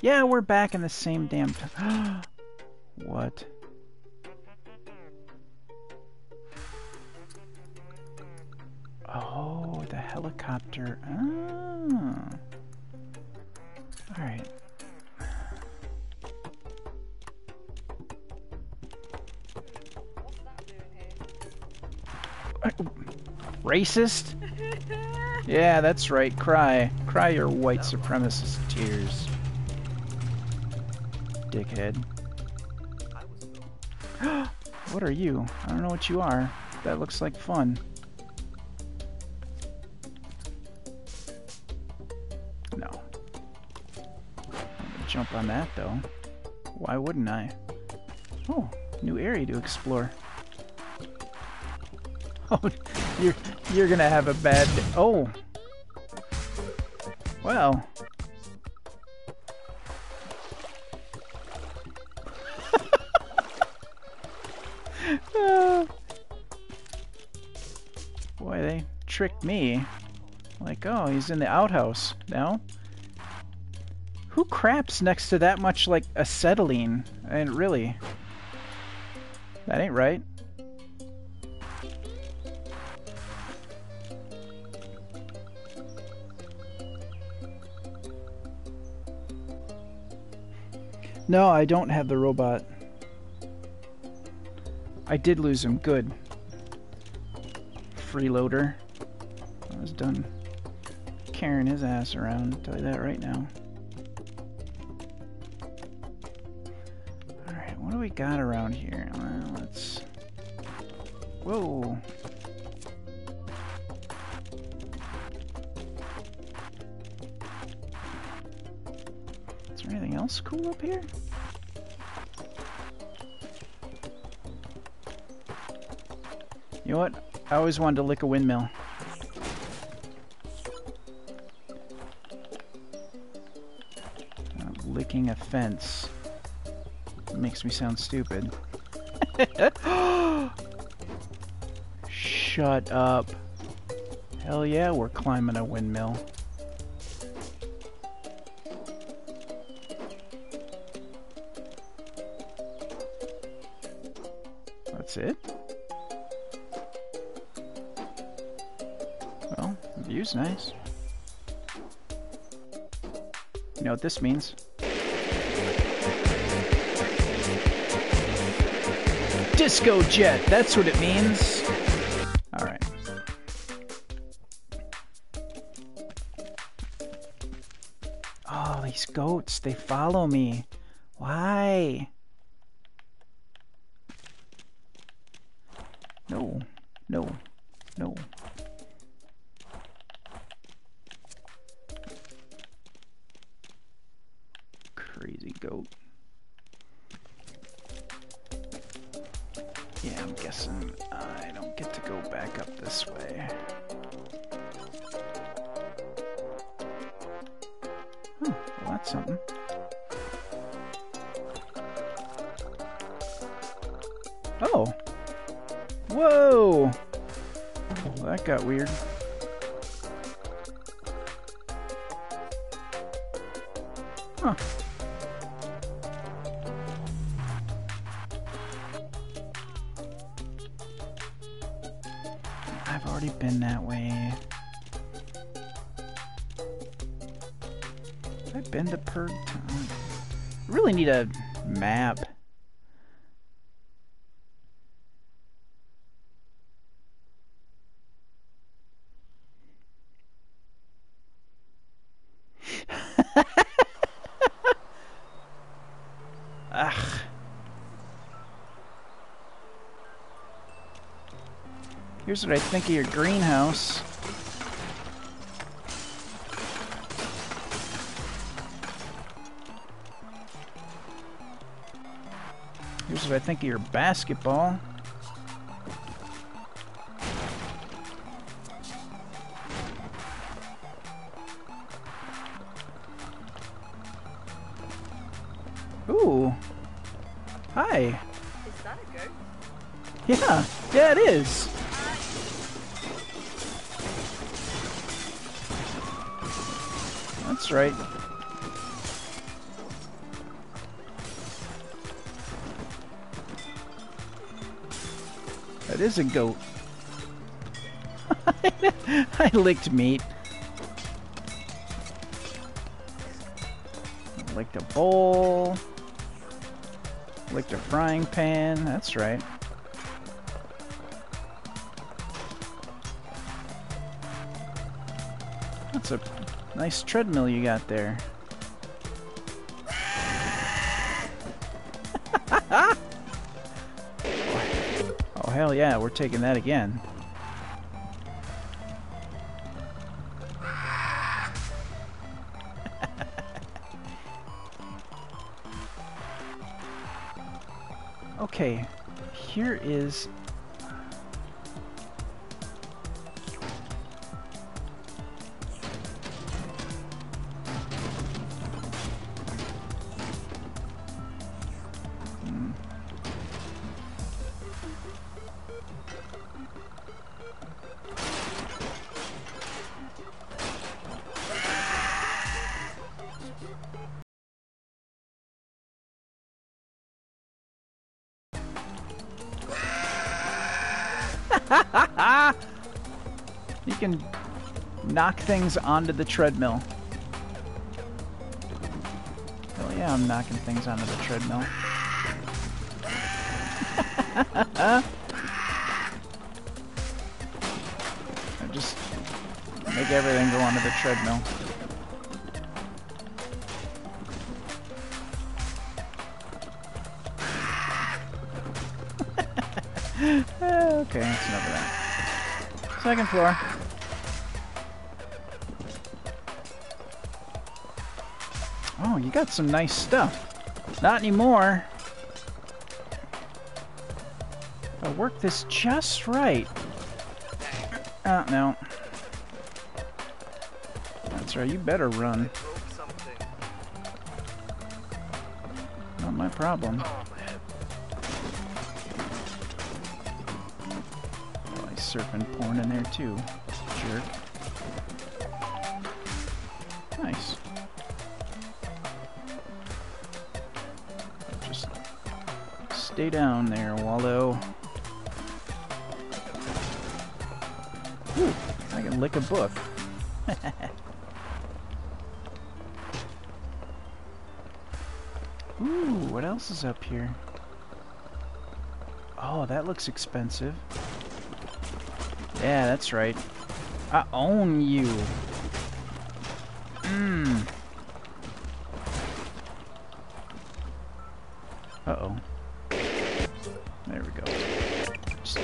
Yeah, we're back in the same damn... What? Oh, the helicopter. Oh. Alright. Racist? Yeah, that's right. Cry. Cry your white supremacist tears. Dickhead. What are you? I don't know what you are. That looks like fun. No. I'm gonna jump on that, though. Why wouldn't I? Oh, new area to explore. Oh, you're gonna have a bad day. Oh! Well. Boy, they tricked me. Like, oh, he's in the outhouse now. Who craps next to that much, like, acetylene? I mean, really. That ain't right. No, I don't have the robot. I did lose him. Good. Freeloader. I was done carrying his ass around. I'll tell you that right now. Alright, what do we got around here? Well, let's... Whoa! Anything else cool up here? You know what? I always wanted to lick a windmill. I'm licking a fence. It makes me sound stupid. Shut up. Hell yeah, we're climbing a windmill. It. Well, the view's nice. You know what this means? Disco jet! That's what it means! Alright. Oh, these goats, they follow me. Why? No. Crazy goat. Yeah, I'm guessing I don't get to go back up this way. Huh, well, that's something. Oh! Whoa! That got weird. Huh. I've already been that way. Have I been to Perg Town? I really need a map. Here's what I think of your greenhouse. Here's what I think of your basketball. Ooh. Hi. Is that a goat? Yeah. Yeah, it is. That's right. That is a goat. I licked meat. Licked a bowl. Licked a frying pan. That's right. That's a nice treadmill you got there. Oh hell yeah, we're taking that again. Okay, here is... You can knock things onto the treadmill. Oh yeah, I'm knocking things onto the treadmill. I just make everything go onto the treadmill. Okay, that's enough of that. Second floor. Oh, you got some nice stuff. Not anymore. If I work this just right. Oh, no. That's right, you better run. Not my problem. Surfing porn in there too, jerk. Nice. Just stay down there, Waldo. Whew, I can lick a book. Ooh, what else is up here? Oh, that looks expensive. Yeah, that's right. I own you. Mmm. Uh-oh. There we go. Just,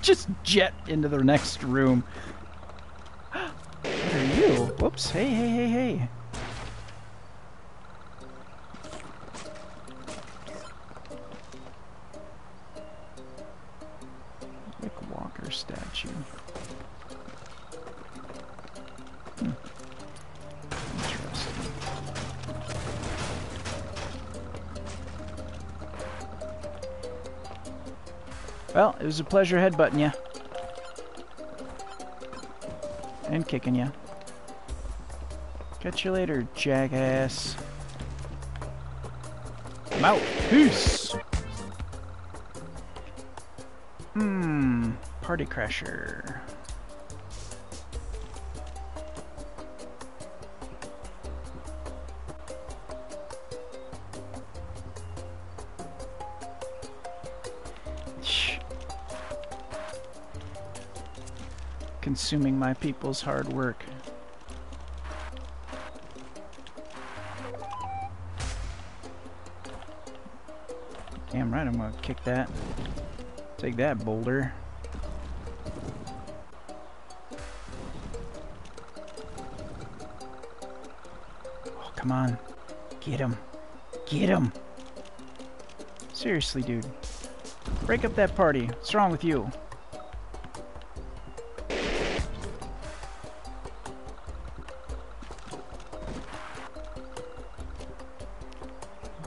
just jet into the next room. What are you? Whoops. Hey, hey, hey, hey. Statue. Hmm. Interesting. Well, it was a pleasure headbutting ya. And kicking ya. Catch you later, jackass. I'm out. Peace! Party crasher. Consuming my people's hard work. Damn right, I'm gonna kick that. Take that, boulder. Come on. Get him. Get him. Seriously, dude. Break up that party. What's wrong with you?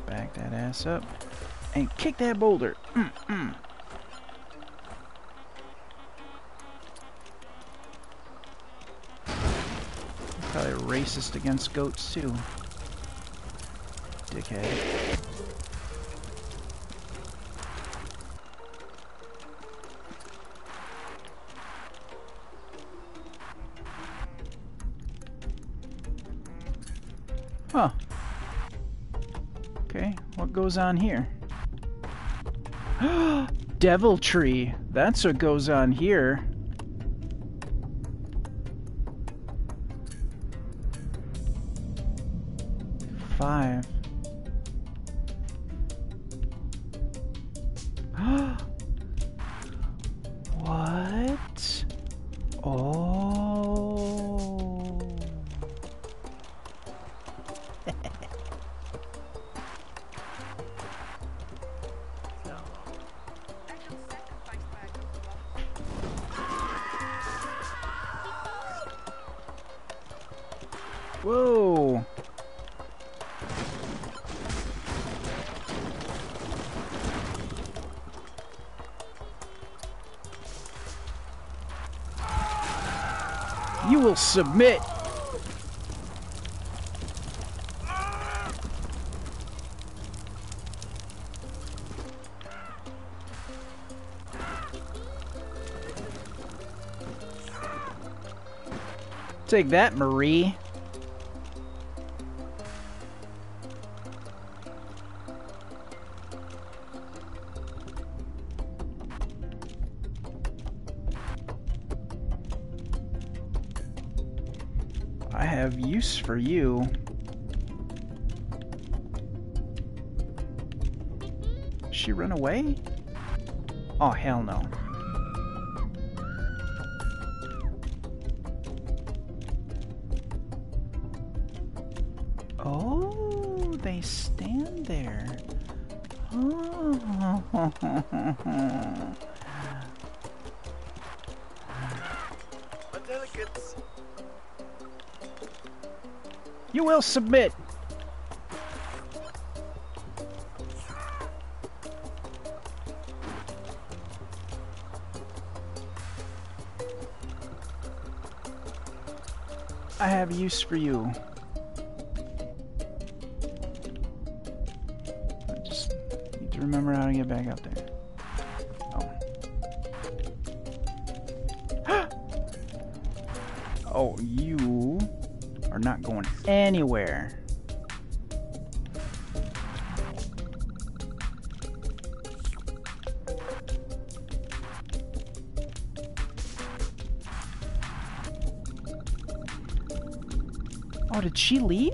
Back that that ass up and kick that boulder. Probably racist against goats too. Dickhead. Huh. Okay, what goes on here? Deviltry! That's what goes on here. Five. What? Oh. Whoa. You will submit. Take that, Marie. For you. She run away? Oh, hell no. Oh, they stand there. Oh. You will submit. I have use for you. I just need to remember how to get back up there. Oh. Oh, you are not going anywhere. Oh, did she leave?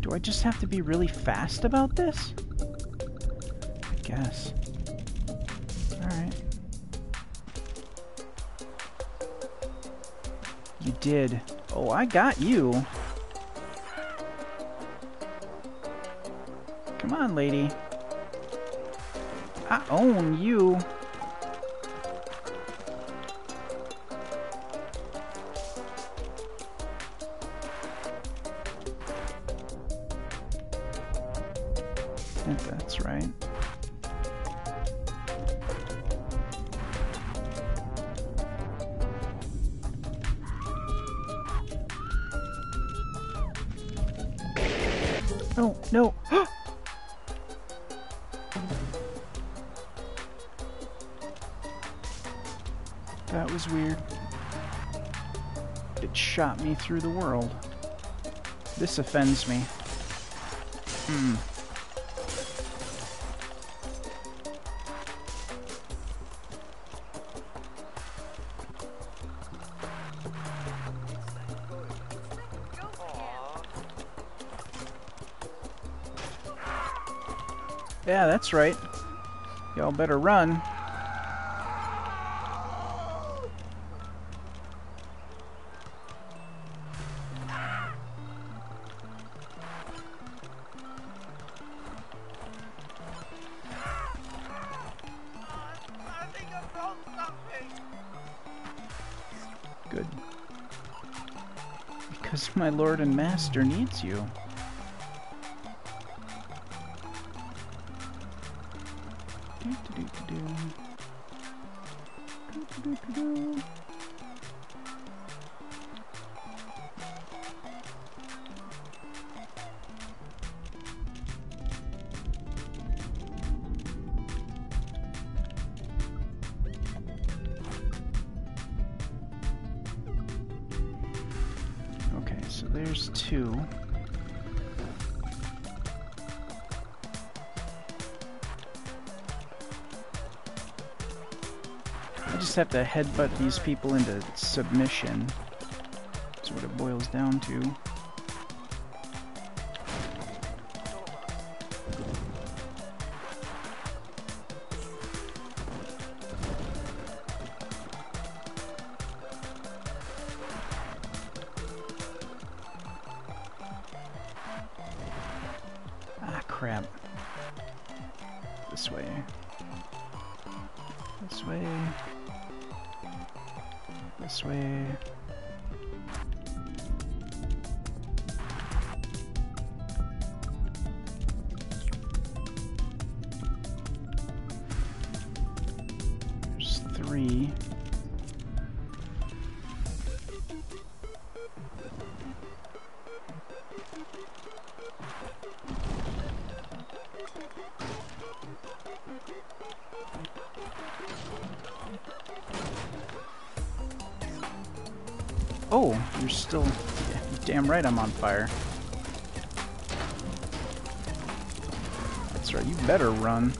Do I just have to be really fast about this? I guess. Did. Oh, I got you. Come on, lady. I own you. I think that's right. No. That was weird. It shot me through the world. This offends me. Yeah, that's right. Y'all better run. Good. Because my lord and master needs you. Have to headbutt these people into submission. That's what it boils down to. Ah, crap. This way. This way. This way. There's three. Oh, you're still... Yeah, damn right I'm on fire. That's right, you better run.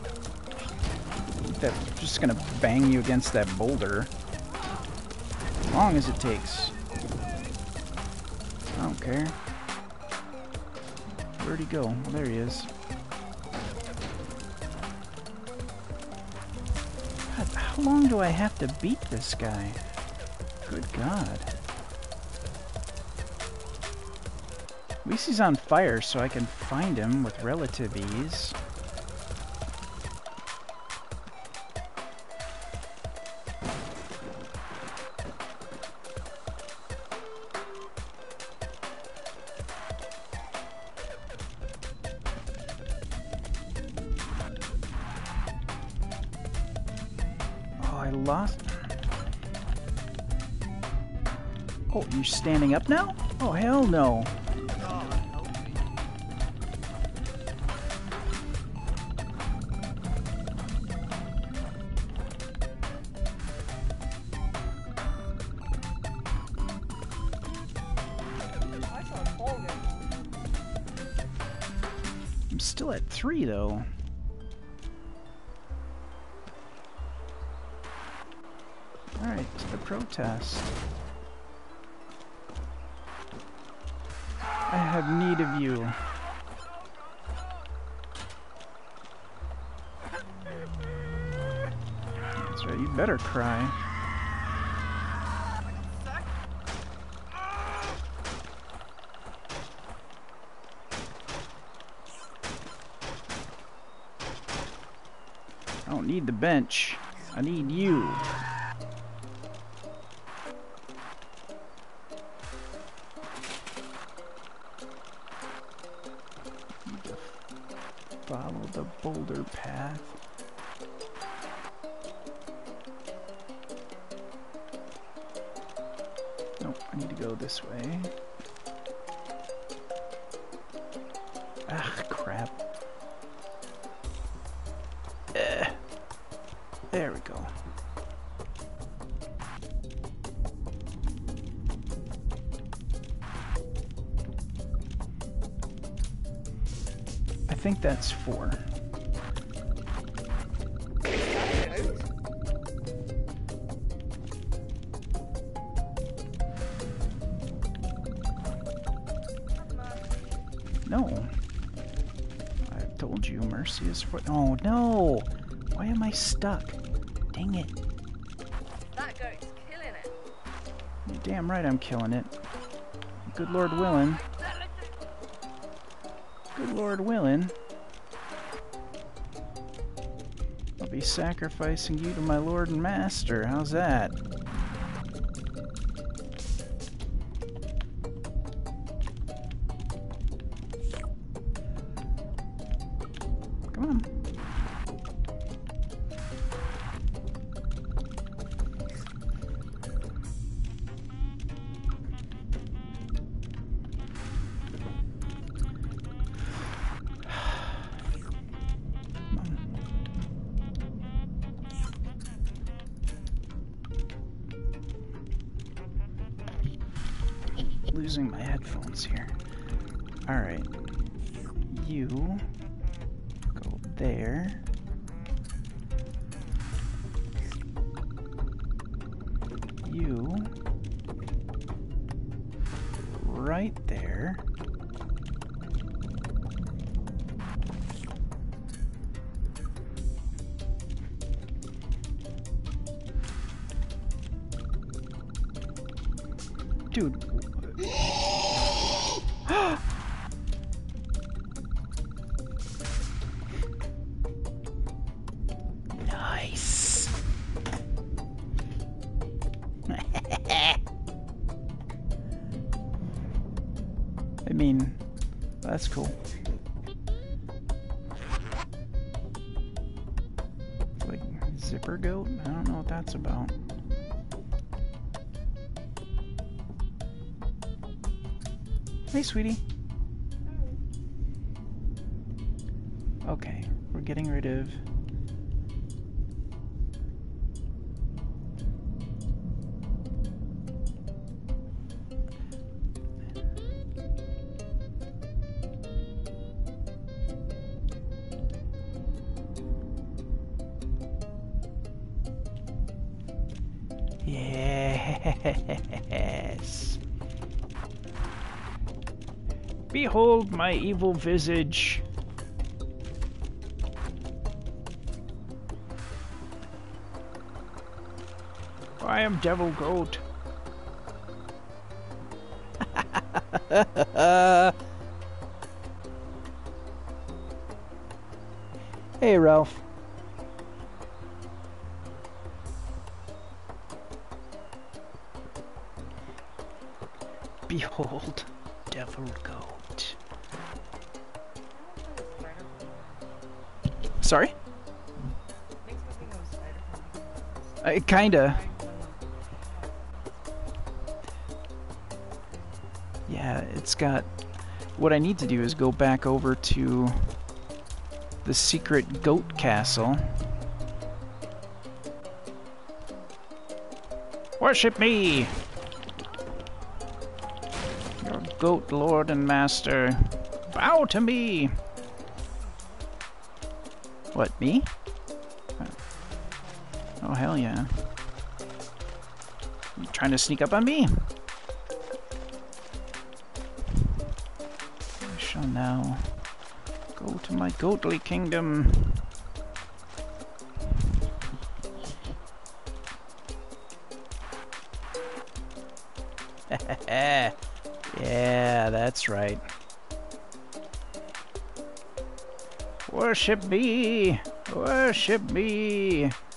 That's just gonna bang you against that boulder. As long as it takes. I don't care. Where'd he go? Well, there he is. God, how long do I have to beat this guy? Good God. At least he's on fire, so I can find him with relative ease. Oh, I lost. Oh, you're standing up now? Oh, hell no. Three though. All right, to the protest. I have need of you. That's right, you better cry. I need the bench. I need you. Follow the boulder path. Nope, I need to go this way. Ah, crap. There we go. I think that's four. No. I told you mercy is for... Oh, no! Why am I stuck? Dang it. That goat's killing it. You're damn right I'm killing it. Good Lord willing. Good Lord willing. I'll be sacrificing you to my Lord and Master. How's that? losing my headphones here. Alright. You go there. You right there. Dude. Nice. I mean, that's cool. It's like zipper goat? I don't know what that's about. Hey, sweetie. Okay, we're getting rid of... Yes! Behold my evil visage. I am Devil Goat. Hey, Ralph. Behold Devil Goat. Sorry? It kinda. Yeah, it's got... What I need to do is go back over to the secret goat castle. Worship me! Your goat lord and master. Bow to me! What, me? Oh, hell yeah. You trying to sneak up on me? I shall now go to my goatly kingdom. Yeah, that's right. Worship me! Worship me! Oh,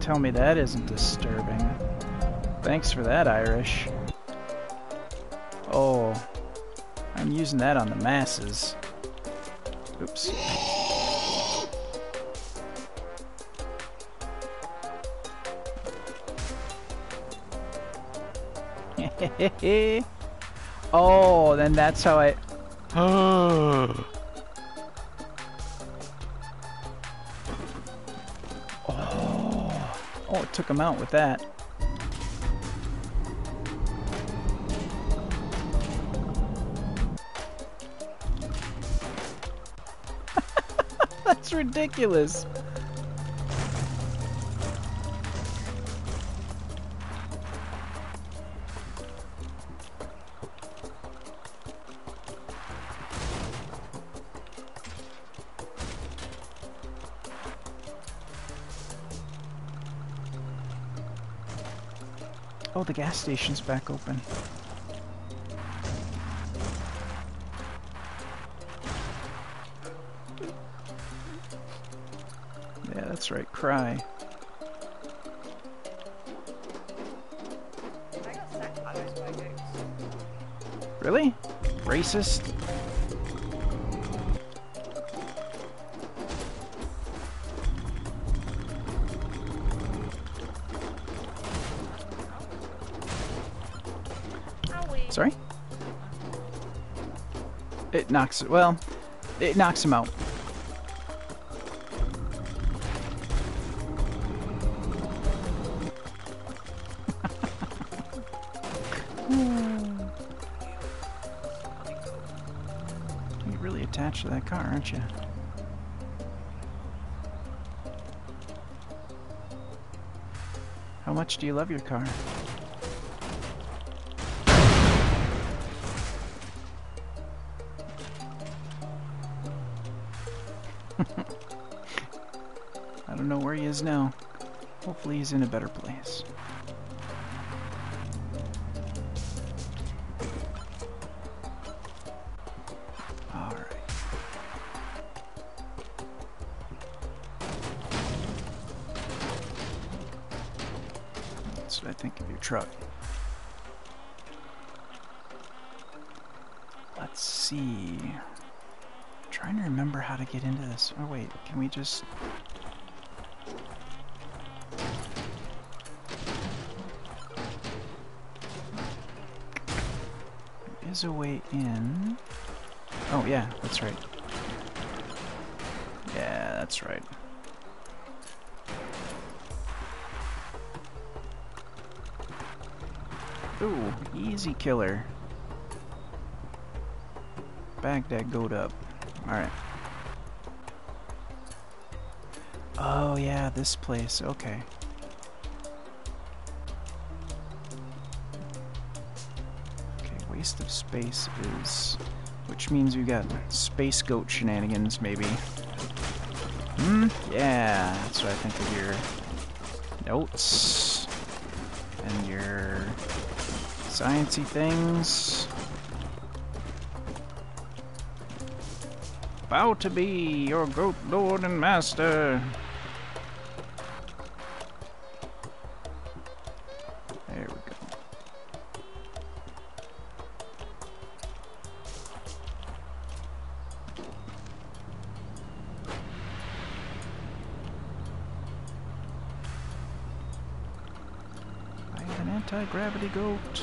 tell me that isn't disturbing. Thanks for that, Irish. Oh, I'm using that on the masses. Oops. Oh, then that's how I... Oh, it took him out with that. That's ridiculous. Oh, the gas station's back open. Yeah, that's right, cry. Really? Racist? It knocks, well, it knocks him out. You're really attached to that car, aren't you? How much do you love your car? I don't know where he is now. Hopefully he's in a better place. Truck. Let's see. I'm trying to remember how to get into this. Oh wait, can we just... There is a way in. Oh yeah, that's right. Yeah, that's right. Ooh, easy killer. Bag that goat up. Alright. Oh yeah, this place. Okay. Okay, waste of space is... Which means we've got space goat shenanigans, maybe. Hmm? Yeah, that's what I think of your notes. And your... Sciencey things. Bow to be your goat lord and master. There we go. I have an anti-gravity goat.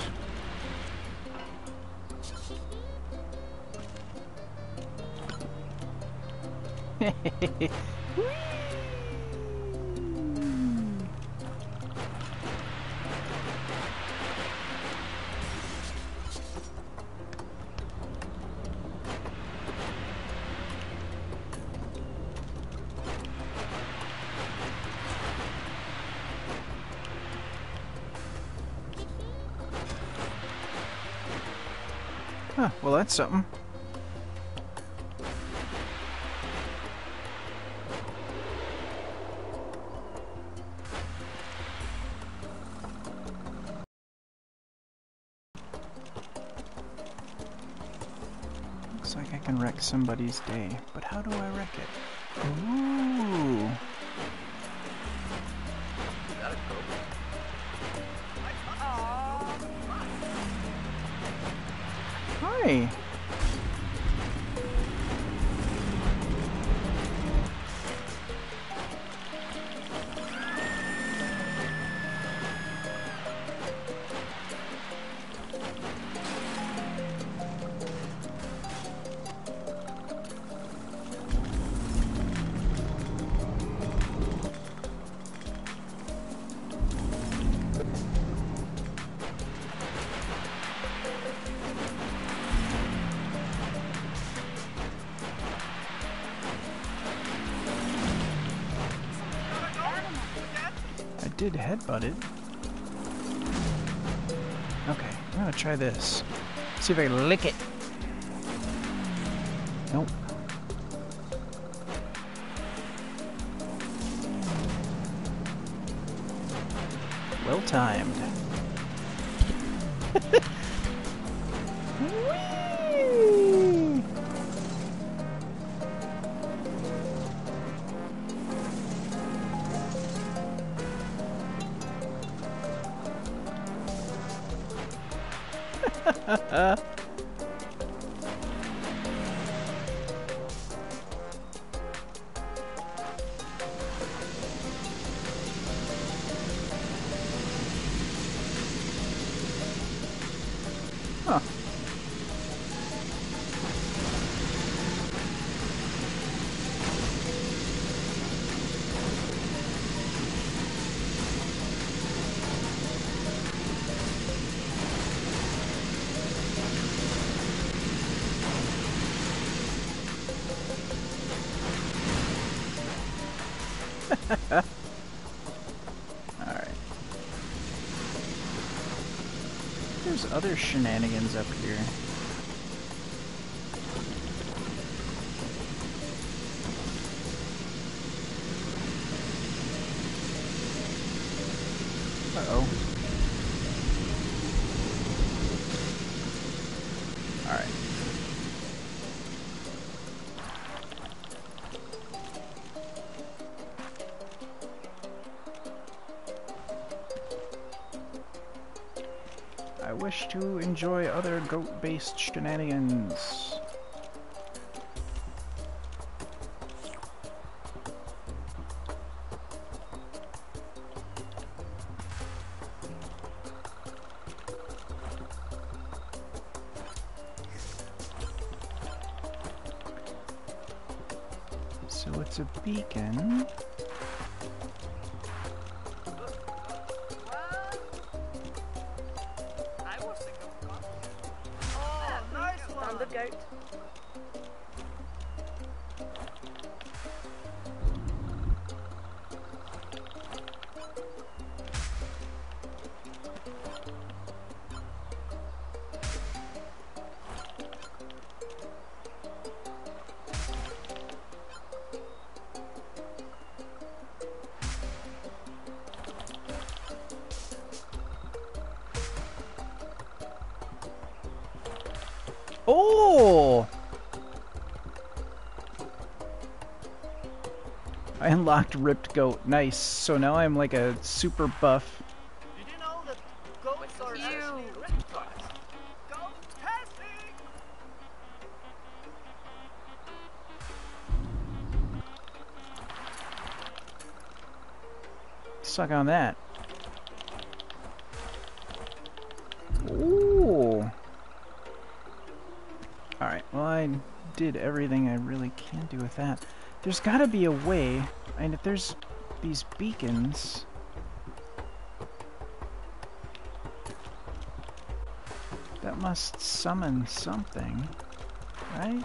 Huh, well that's something. Somebody's day, but how do I wreck it? Ooh! Hi! Did headbutt it. Okay, I'm gonna try this. See if I can lick it. Nope. Well timed. Alright. There's other shenanigans up here. Uh-oh. Alright. I wish to enjoy other goat-based shenanigans. So it's a beacon. Oh! I unlocked Ripped Goat. Nice. So now I'm like a super buff. Did you know that goats are actually ripped goats? Goathenge! Suck on that. Did everything I really can do with that. There's gotta be a way, and if there's these beacons... that must summon something, right?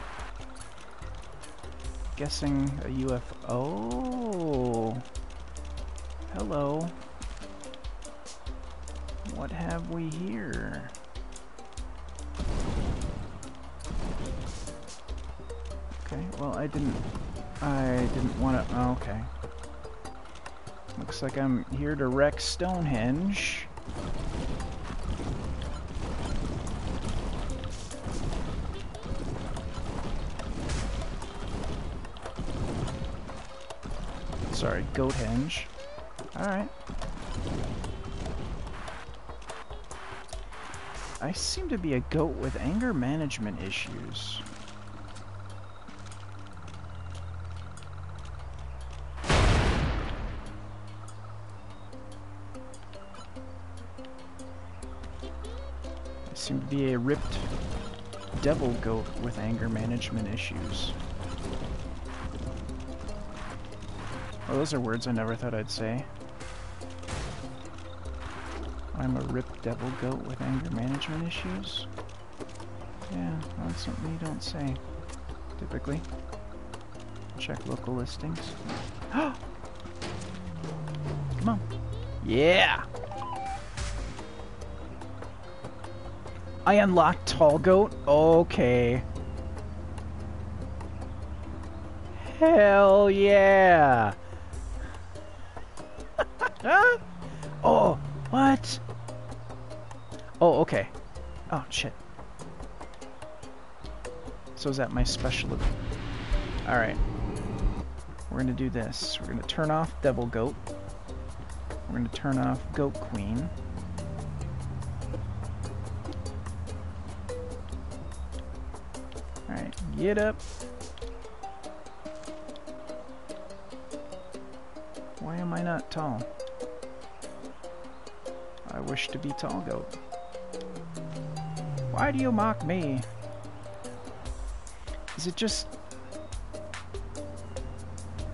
Guessing a UFO... Hello. What have we here? Well, I didn't want to... Oh, okay. Looks like I'm here to wreck Stonehenge. Sorry, Goathenge. Alright. I seem to be a goat with anger management issues. Seem to be a ripped devil goat with anger management issues. Well, those are words I never thought I'd say. I'm a ripped devil goat with anger management issues? Yeah, that's something you don't say, typically. Check local listings. Come on. Yeah! I unlocked Tall Goat? Okay. Hell yeah! Oh, what? Oh, okay. Oh, shit. So is that my special... Alright. We're gonna do this. We're gonna turn off Devil Goat. We're gonna turn off Goat Queen. Get up. Why am I not tall? I wish to be Tall Goat. Why do you mock me? Is it just...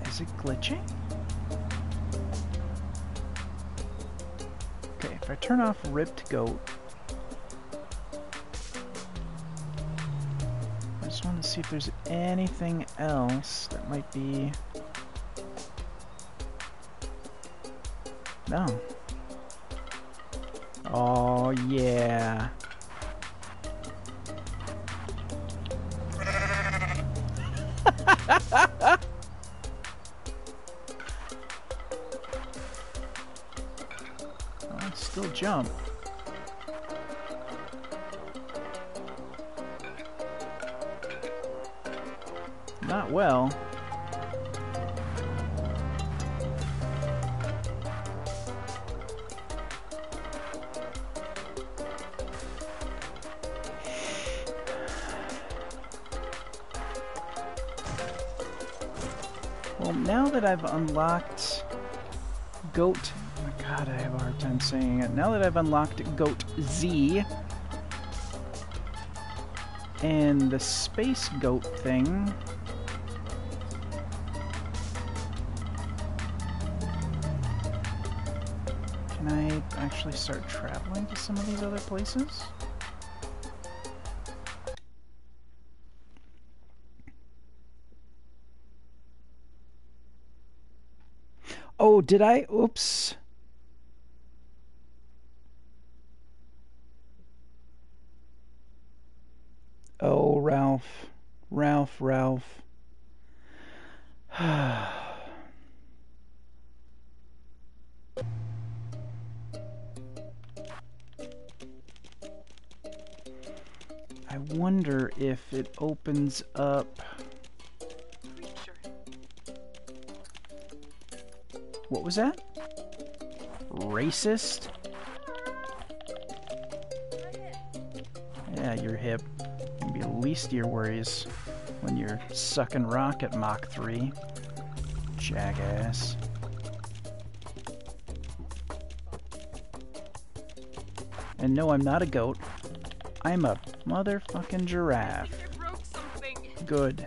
is it glitching? Okay, if I turn off Ripped Goat... see if there's anything else that might be Oh. Oh, yeah. I'll still jump. Not well. Now that I've unlocked Goat, oh God, I have a hard time saying it. Now that I've unlocked Goat Z and the Space Goat thing, can I actually start traveling to some of these other places? Oh, did I? Oops. Oh, Ralph. Ralph, Ralph. I wonder if it opens up... What was that? Racist? Yeah, you're hip. Maybe the least of your worries when you're sucking rock at Mach 3. Jackass. And no, I'm not a goat. I'm a motherfucking giraffe. Good.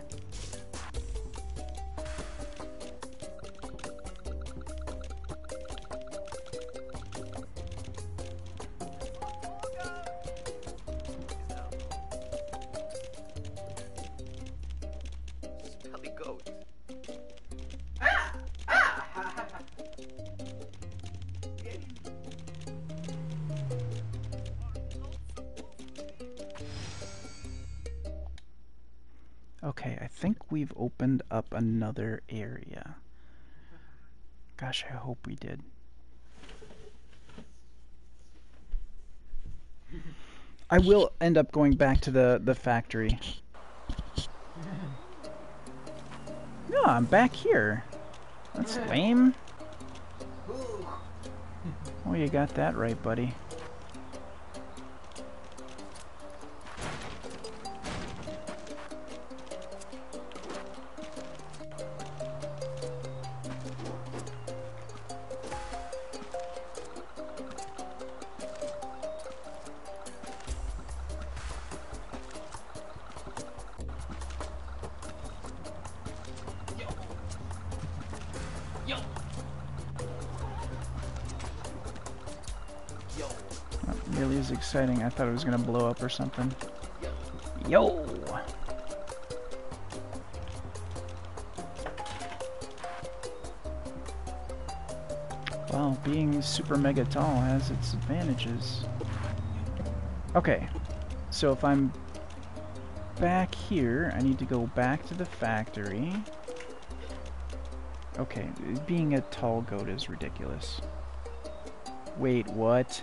Up another area. Gosh, I hope we did. I will end up going back to the factory. No, I'm back here. That's lame. Oh, you got that right, buddy. Exciting. I thought it was gonna blow up or something. Yo! Well, being super mega tall has its advantages. Okay, so if I'm back here, I need to go back to the factory. Okay, being a tall goat is ridiculous. Wait, what?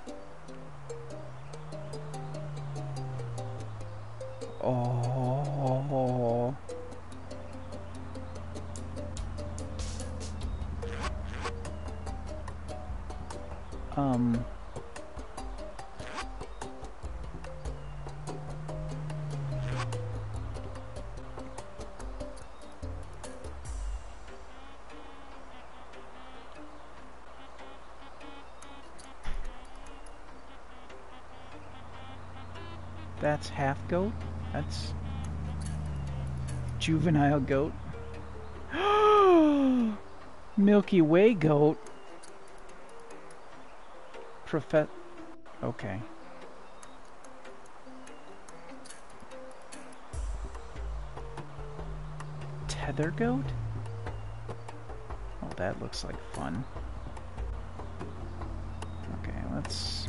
Oh. That's half goat? That's juvenile goat. Milky Way goat. Okay. Tether goat? Oh, that looks like fun. plants.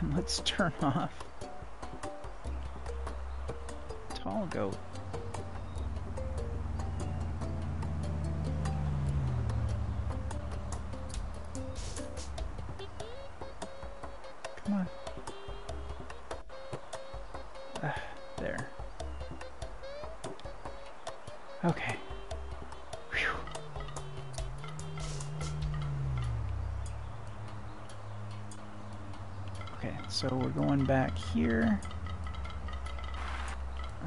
And let's turn off Tall Goat. Back here,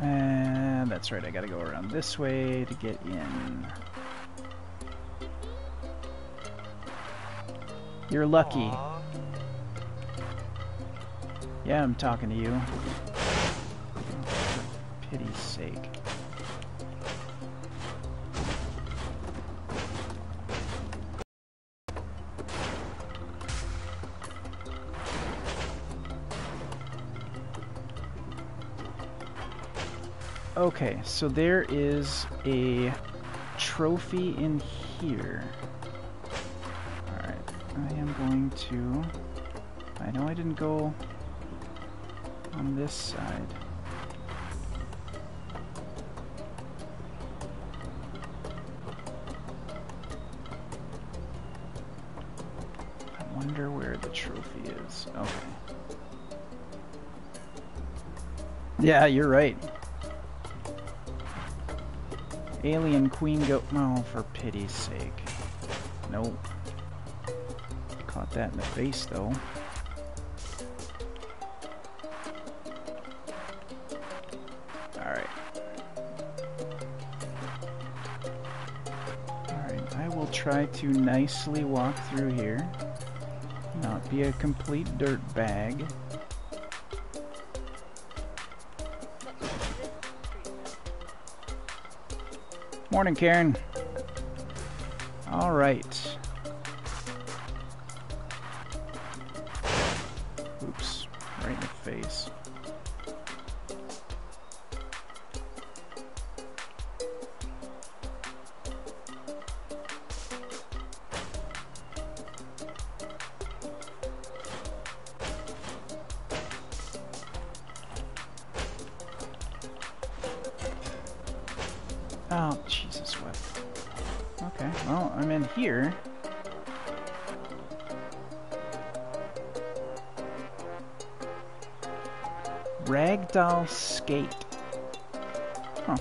and that's right, I gotta go around this way to get in. You're lucky. Aww. Yeah, I'm talking to you. Oh, for pity's sake. Okay, so there is a trophy in here. Alright, I am going to... I know I didn't go on this side. I wonder where the trophy is. Okay. Yeah, you're right. Alien queen goat. Oh, for pity's sake. Nope. Caught that in the face, though. Alright. Alright, I will try to nicely walk through here. Not be a complete dirtbag. Morning, Karen. All right. Oops, right in the face. Skate. Huh.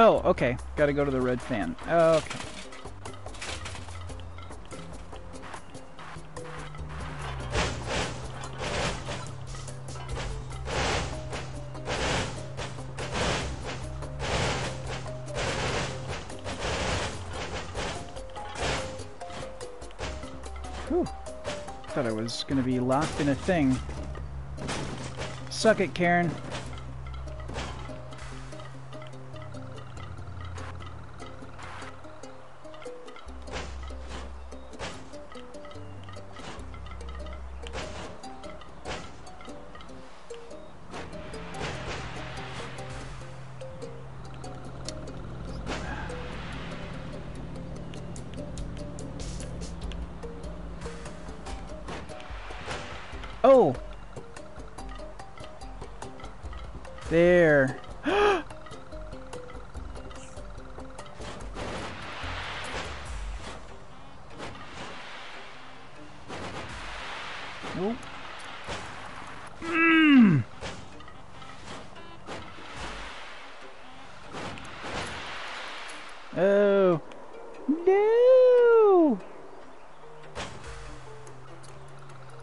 Oh, okay. Gotta go to the red fan. Okay. Whew. Thought I was gonna be locked in a thing. Suck it, Karen. Oh! There. Nope. Mm. Oh. No!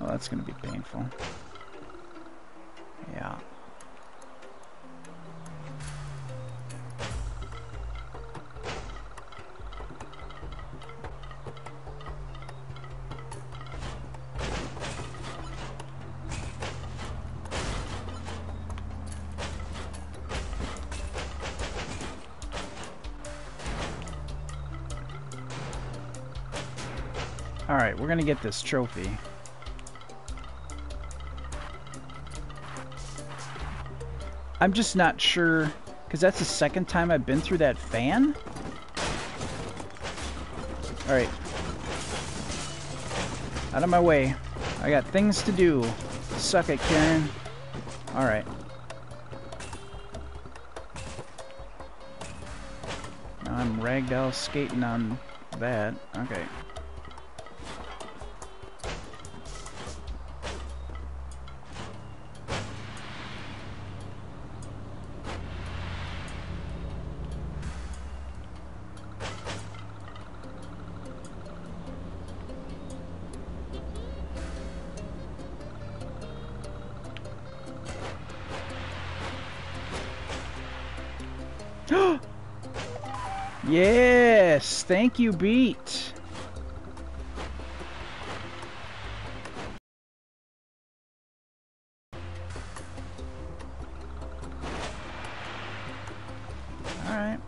Oh, that's gonna be painful. Yeah. Alright, we're gonna get this trophy. I'm just not sure, because that's the second time I've been through that fan? Alright. Out of my way. I got things to do. Suck it, Karen. Alright. Now I'm ragdoll skating on that. Okay. Yes, thank you, Beat. All right.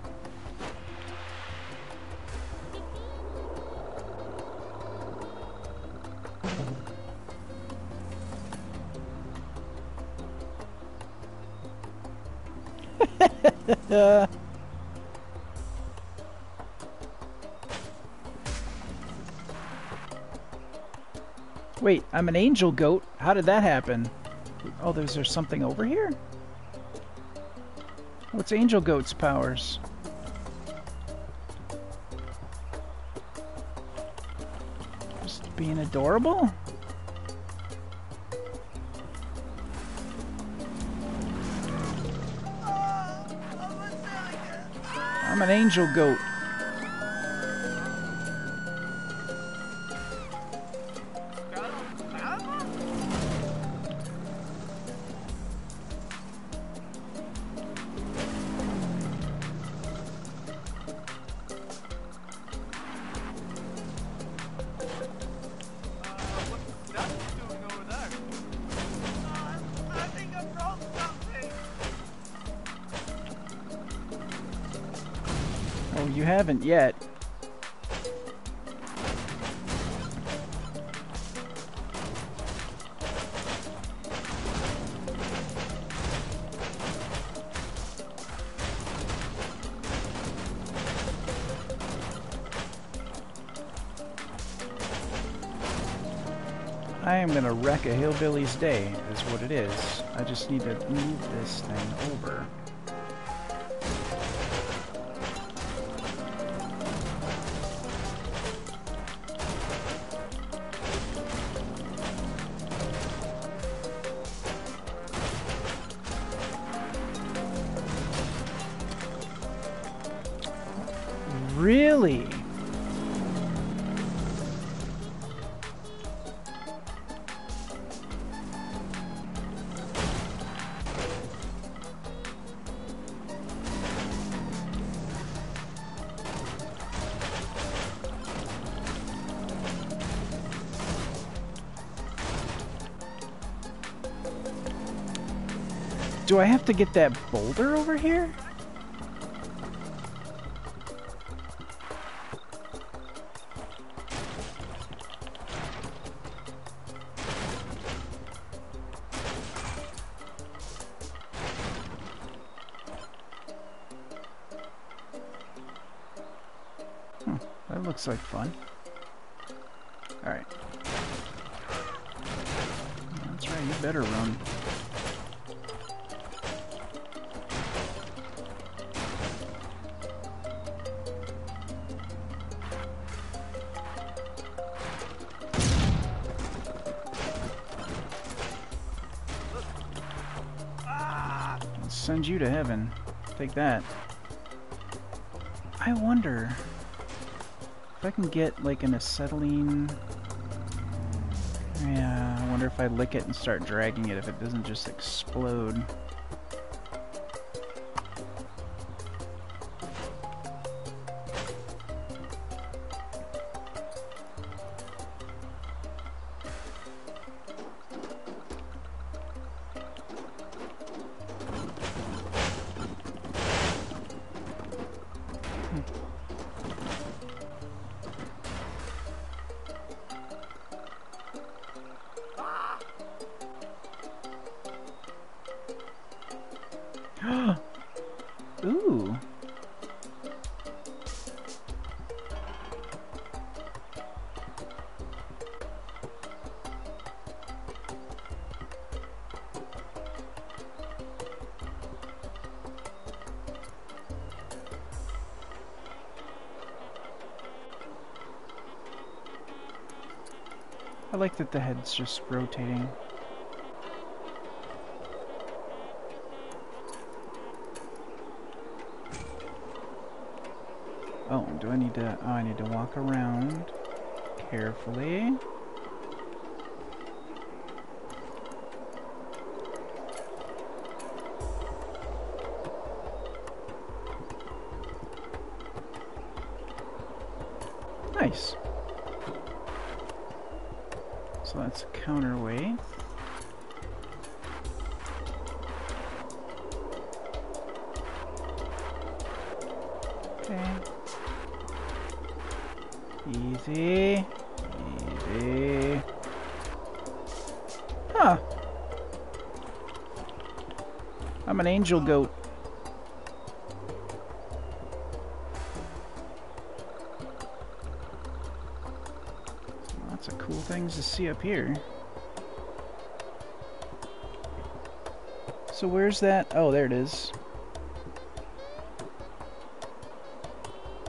Wait, I'm an angel goat. How did that happen? Oh, there's something over here? What's angel goat's powers? Just being adorable? I'm an angel goat. You haven't yet. I am gonna wreck a hillbilly's day, is what it is. I just need to move this thing over. Really? Do I have to get that boulder over here? Looks like fun. All right. That's right. You better run. I'll send you to heaven. Take that. I wonder if I can get like an acetylene. Yeah, I wonder if I lick it and start dragging it, if it doesn't just explode. I like that the head's just rotating. Oh, do I need to... Oh, I need to walk around carefully. Nice. So that's a counterweight. Okay. Easy. Easy. Huh. I'm an angel goat. Things to see up here. So where's that? Oh, there it is.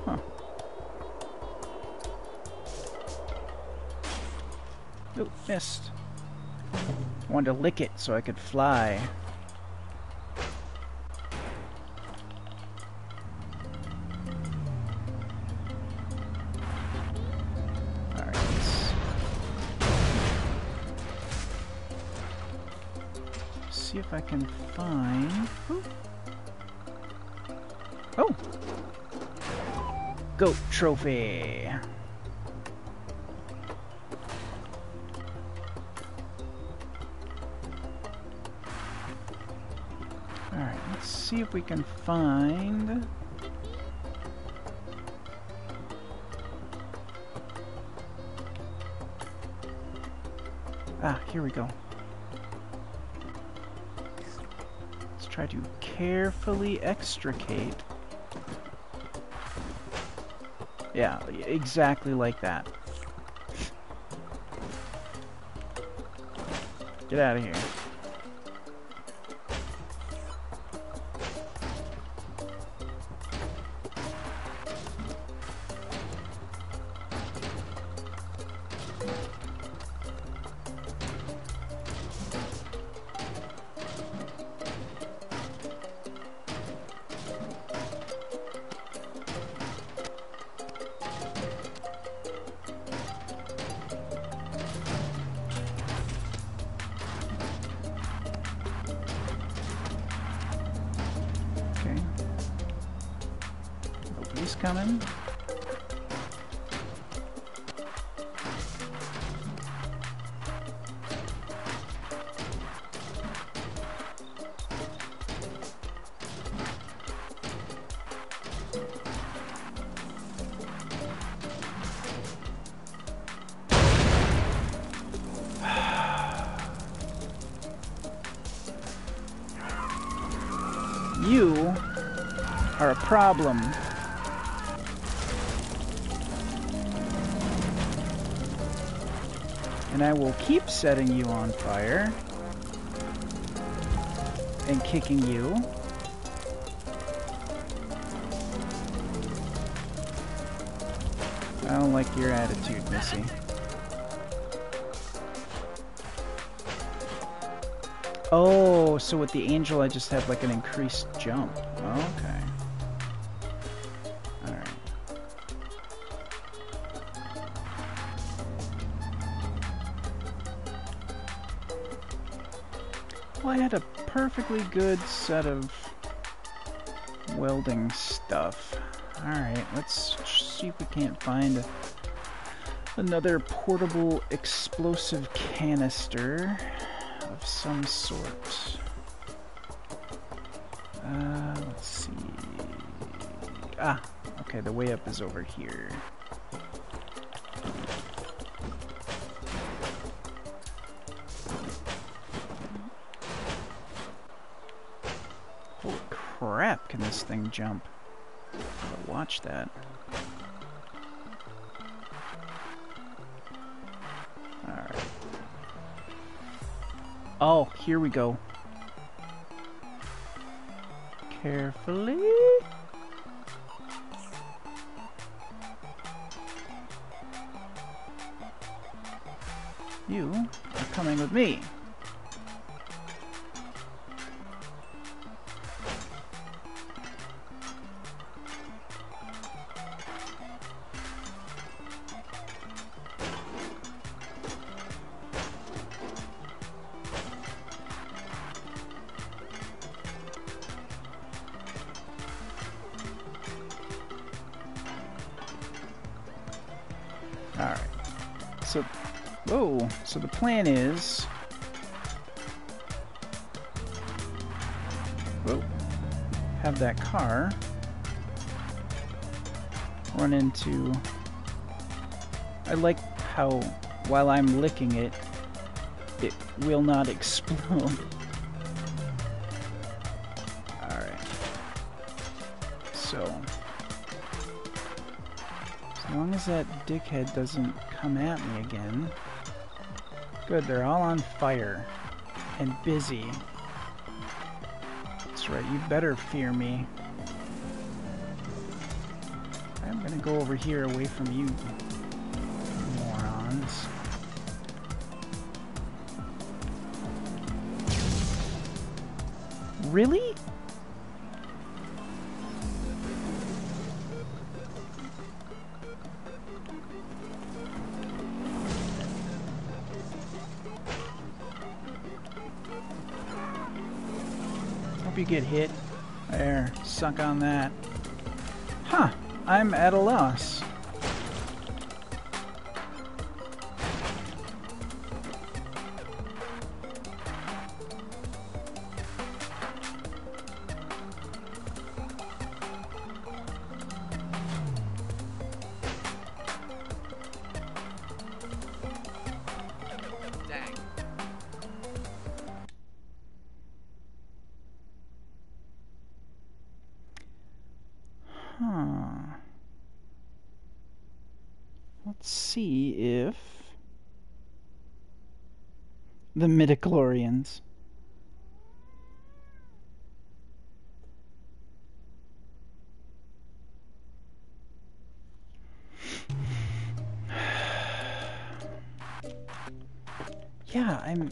Huh. Oh, missed. I wanted to lick it so I could fly. If I can find... Ooh. Oh! Goat trophy! Alright, let's see if we can find... Ah, here we go. Try to carefully extricate. Yeah, exactly like that. Get out of here. Coming. You are a problem. And I will keep setting you on fire and kicking you. I don't like your attitude, Missy. Oh, so with the angel I just have like an increased jump. Okay. Alright. Well, I had a perfectly good set of welding stuff. Alright, let's see if we can't find another portable explosive canister of some sort. Let's see. Ah, okay, the way up is over here. Holy crap, can this thing jump? Gotta watch that. Alright. Oh, here we go. Carefully. You are coming with me. So the plan is... Whoa. Have that car run into... I like how while I'm licking it, it will not explode. Alright. So... as long as that dickhead doesn't come at me again... Good, they're all on fire and busy. That's right, you better fear me. I'm gonna go over here away from you, morons. Really? You get hit. There, suck on that. Huh, I'm at a loss. The Midichlorians. Yeah, I'm...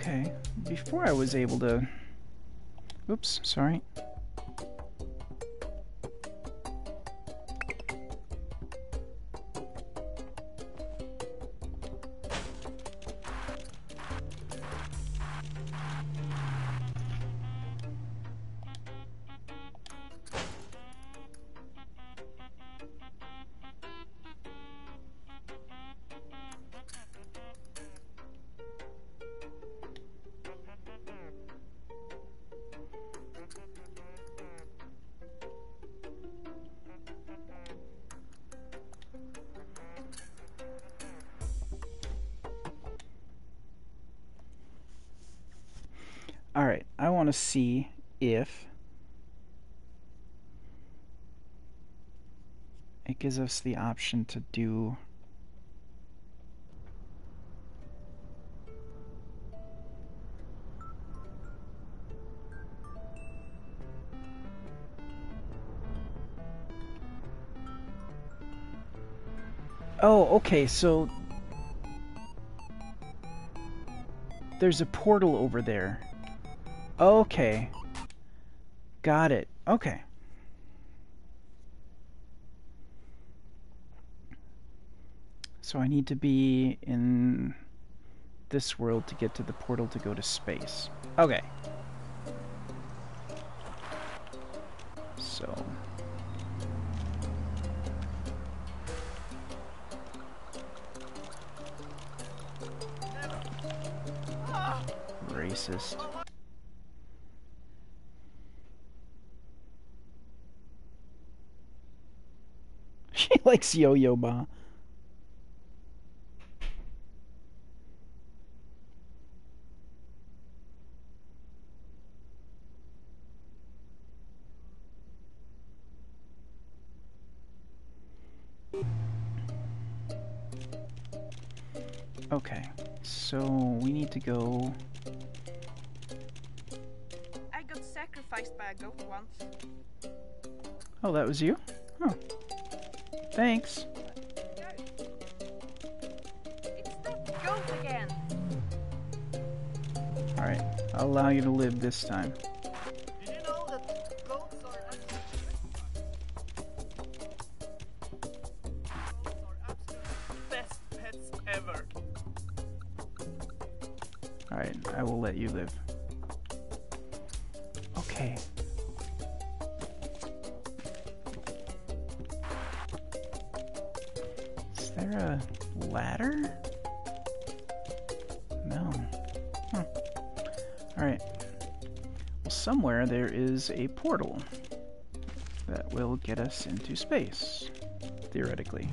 Okay, before I was able to... Oops, sorry. Alright, I want to see if it gives us the option to do okay, so there's a portal over there. Okay. Got it. Okay. So I need to be in this world to get to the portal to go to space. Okay. So... Racist. She likes Yo-Yo Ma. Okay, so we need to go... I got sacrificed by a goat once. Oh, that was you? Oh. Thanks. It's the goat again. All right, I'll allow you to live this time. Did you know that goats are absolutely best pets ever? All right, I will let you live. Okay. Ladder? No. Huh. Alright. Well, somewhere there is a portal that will get us into space, theoretically.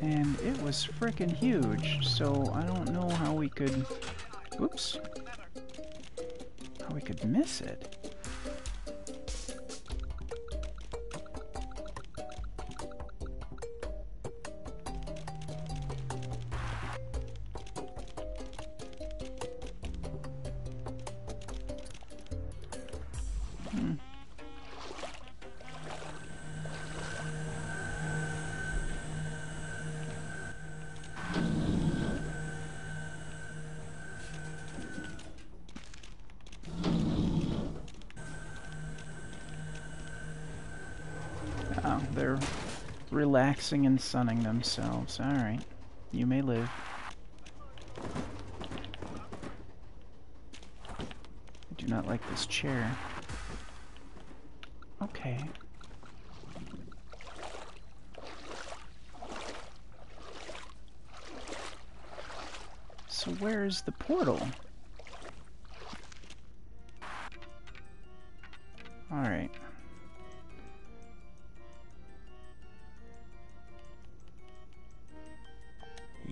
And it was frickin' huge, so I don't know how we could... Oops. We could miss it. Relaxing and sunning themselves. Alright. You may live. I do not like this chair. Okay. So where is the portal? Alright.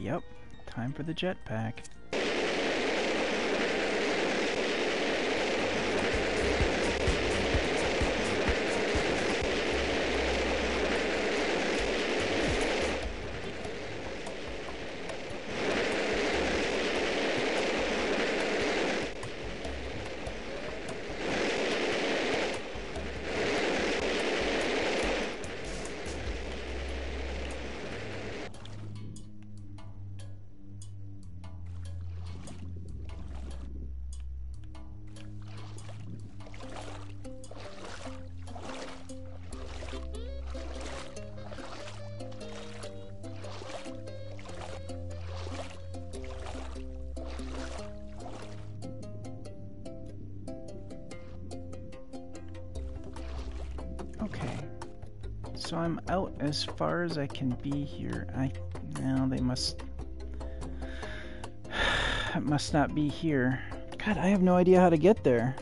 Yep, time for the jetpack. So I'm out as far as I can be here. Now they must... it must not be here. God, I have no idea how to get there.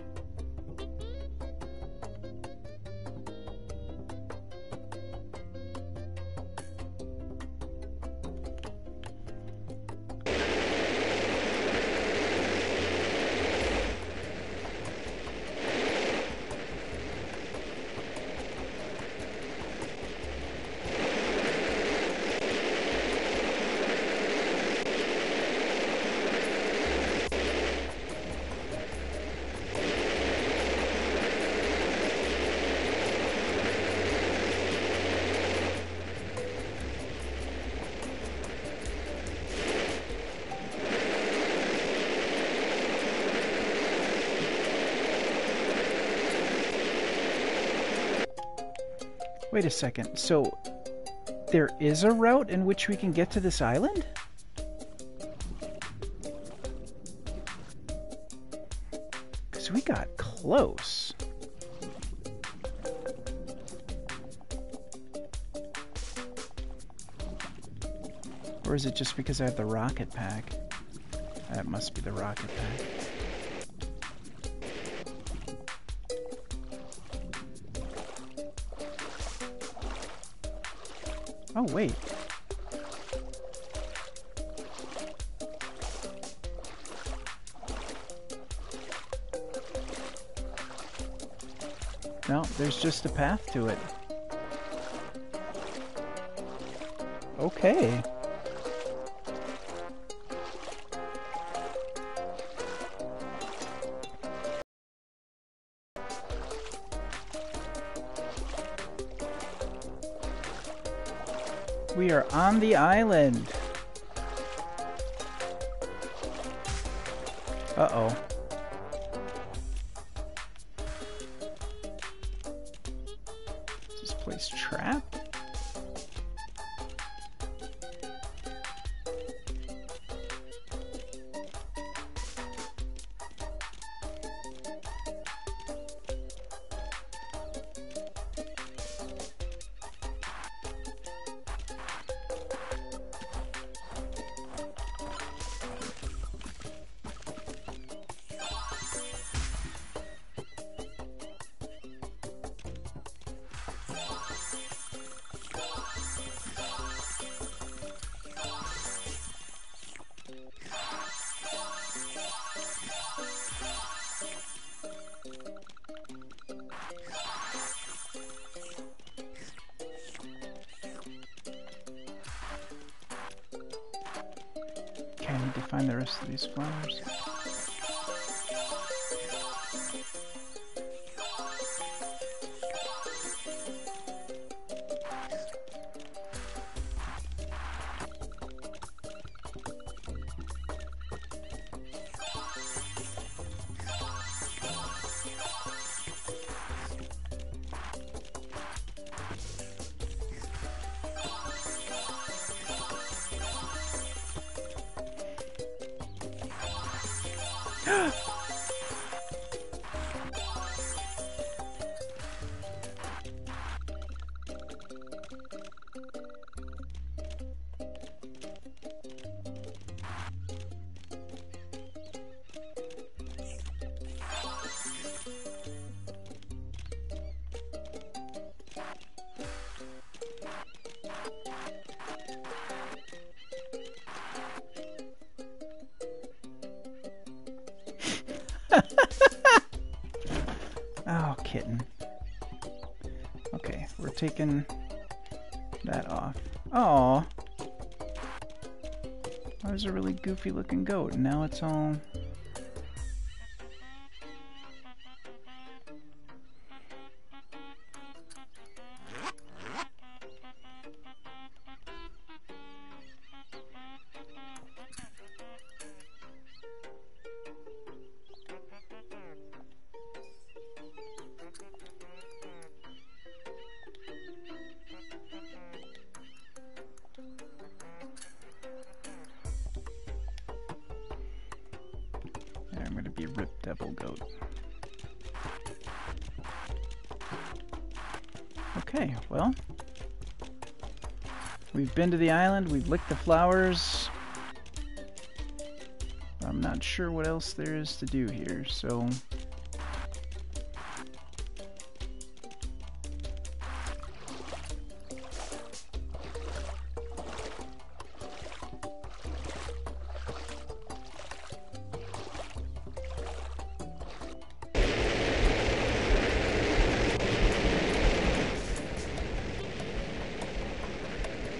Wait a second, so there is a route in which we can get to this island? Because we got close. Or is it just because I have the rocket pack? That must be the rocket pack. Oh, wait. No, there's just a path to it. Okay. We are on the island. Uh-oh. Is this place trapped? Flowers. Taking that off. Oh, that was a really goofy looking goat. Now it's all... Okay, well, We've been to the island, we've licked the flowers. I'm not sure what else there is to do here, so...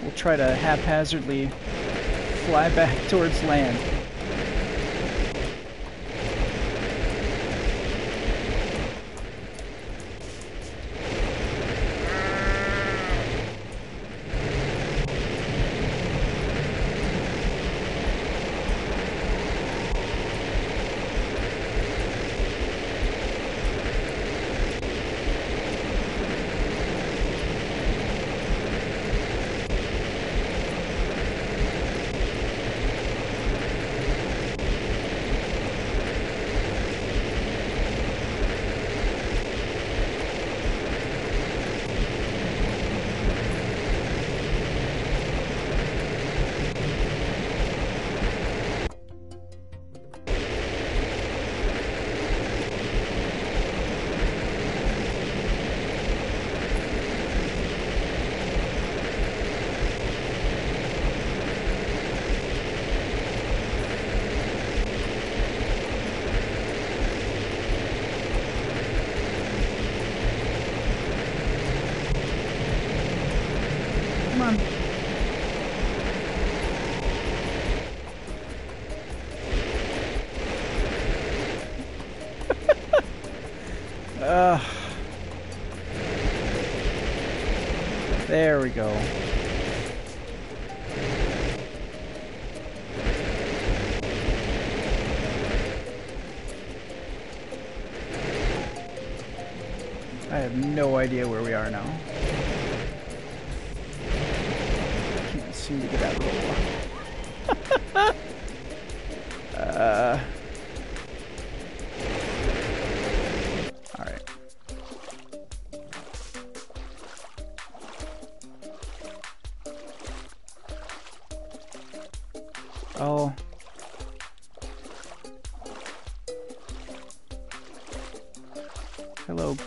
we'll try to haphazardly fly back towards land. There we go. I have no idea where we are now. Can't seem to get out of the wall.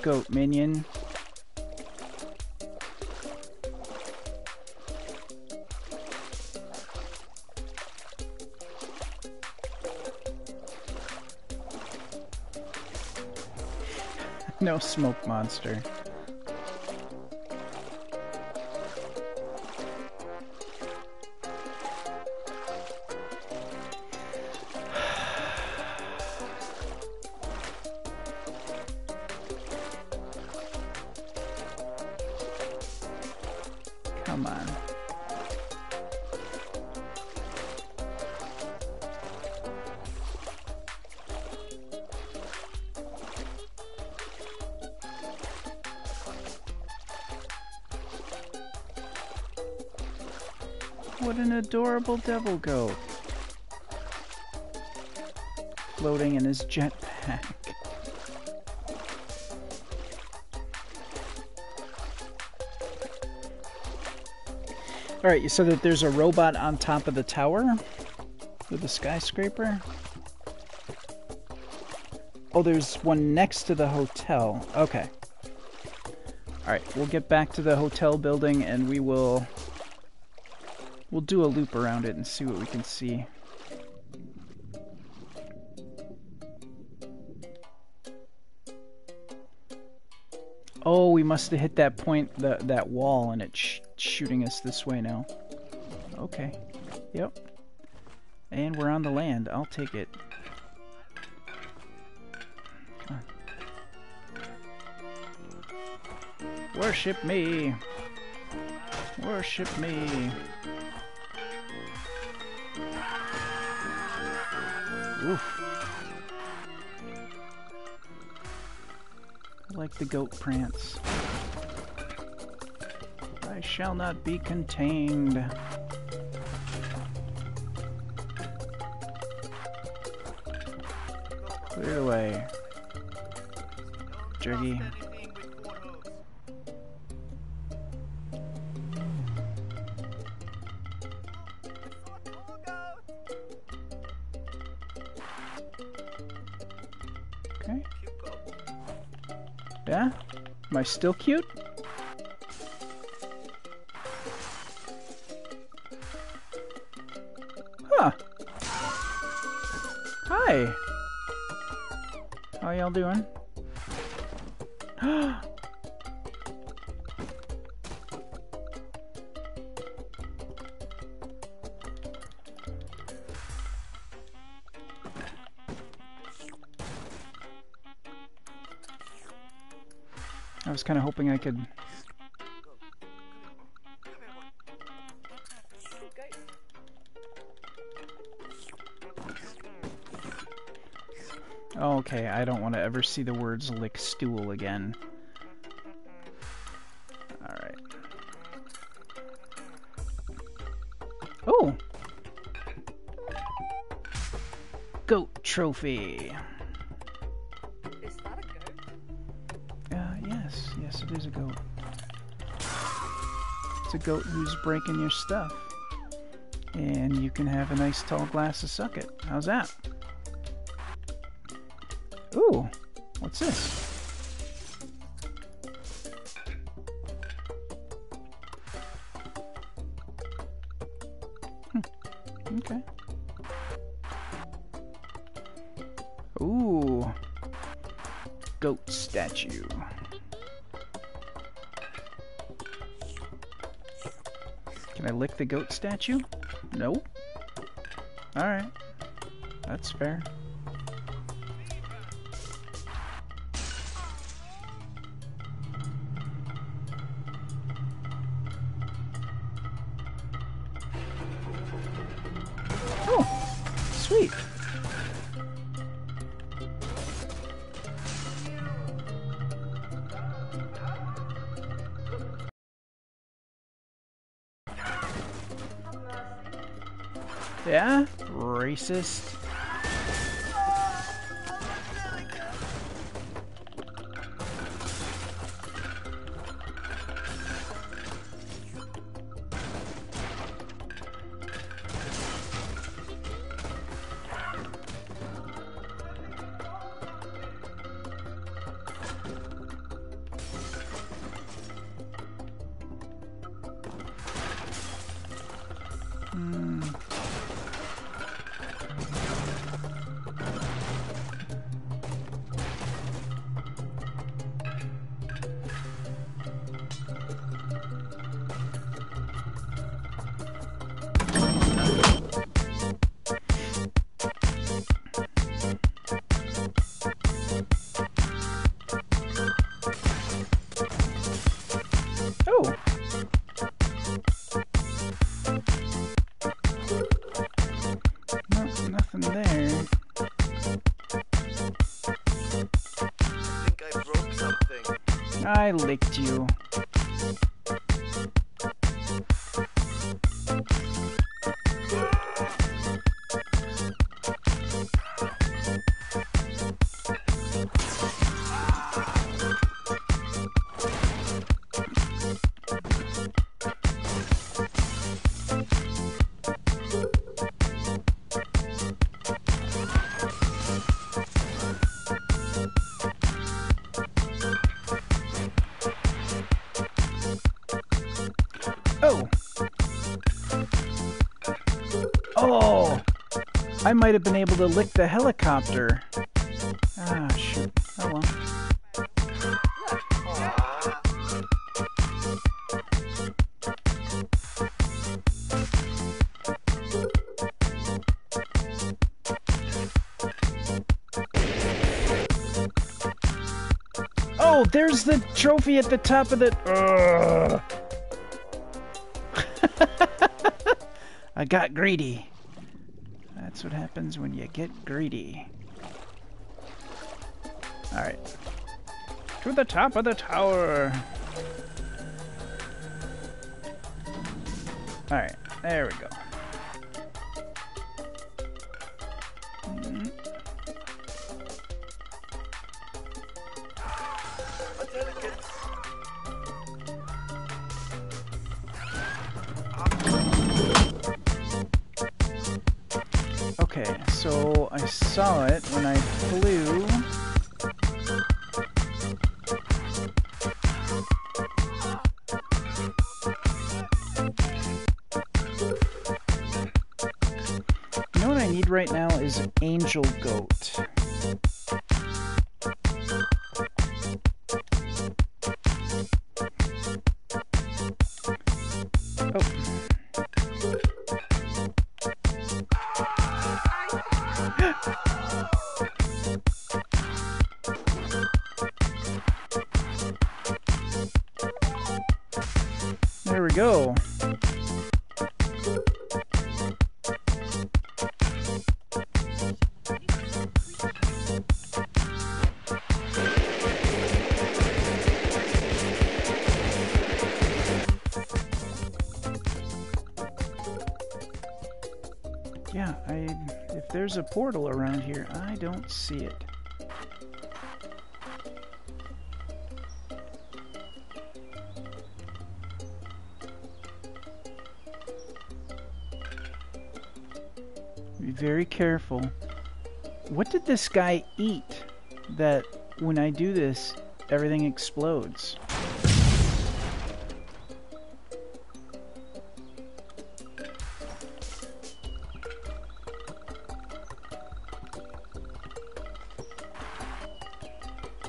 Goat minion. No smoke monster. What an adorable devil goat. Floating in his jetpack. Alright, you said that there's a robot on top of the tower? With a skyscraper? Oh, there's one next to the hotel. Okay. Alright, we'll get back to the hotel building and we will... we'll do a loop around it and see what we can see. Oh, we must have hit that point, that wall, and it's shooting us this way now. Okay. Yep. And we're on the land. I'll take it. Come on. Worship me. Worship me. Oof. I like the goat prance. I shall not be contained. Clear the way. Jiggy. Okay. Yeah? Am I still cute? Huh. Hi. How y'all doing? I was kind of hoping I could... Oh, okay, I don't want to ever see the words lick stool again. Alright. Oh! Goat trophy! Yes, it is a goat. It's a goat who's breaking your stuff. And you can have a nice tall glass of suck it. How's that? Ooh, what's this? Hmm. Okay. Ooh, goat statue. Can I lick the goat statue? Nope. Alright. That's fair. Oh! Sweet! Yeah? Racist. I licked you. I might have been able to lick the helicopter. Ah, shoot. Oh well. Oh, there's the trophy at the top of the... I got greedy. That's what happens when you get greedy. Alright. To the top of the tower! Alright, there we go. So I saw it when I flew. right now is Angel Goat. There we go. Yeah, if there's a portal around here, I don't see it. Very careful. What did this guy eat that when I do this, everything explodes?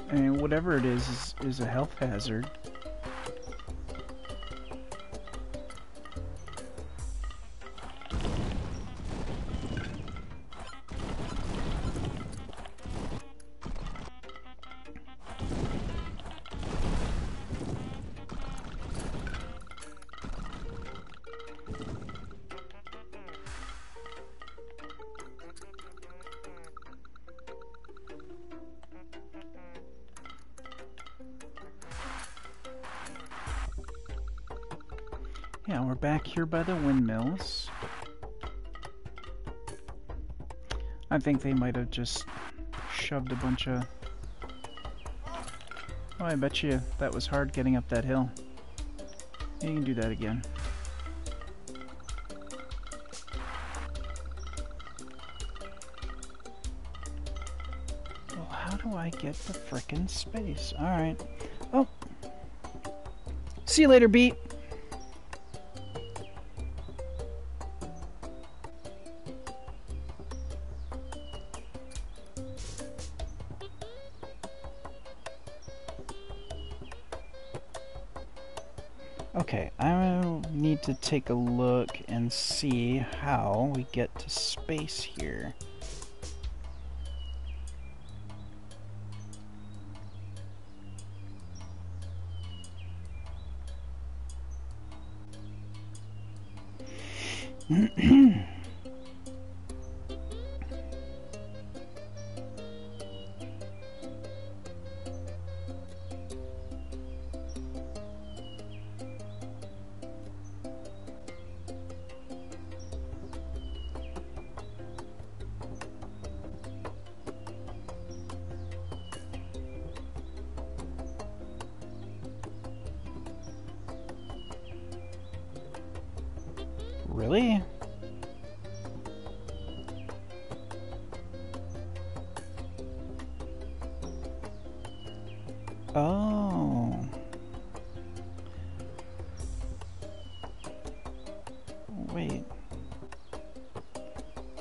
I mean, whatever it is a health hazard. Yeah, we're back here by the windmills. I think they might have just shoved a bunch of... Oh, I bet you that was hard getting up that hill. You can do that again. Well, how do I get the frickin' space? Alright. Oh! See you later, Beat! To take a look and see how we get to space here. Really? Oh. Wait.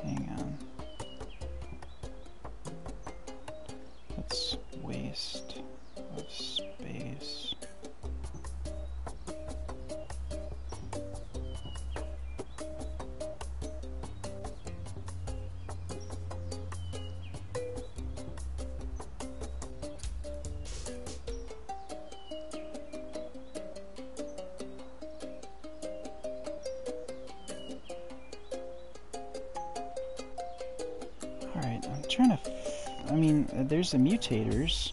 Hang on. That's waste of space. There's the mutators.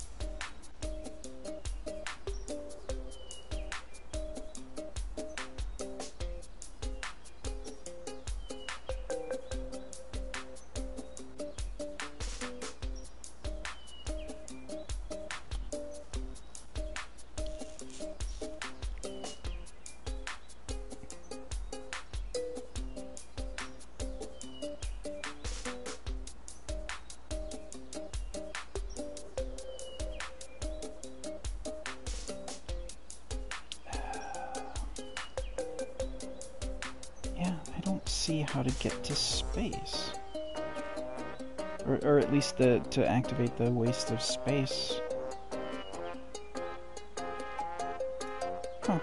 How to get to space. Or at least to activate the waste of space. Huh.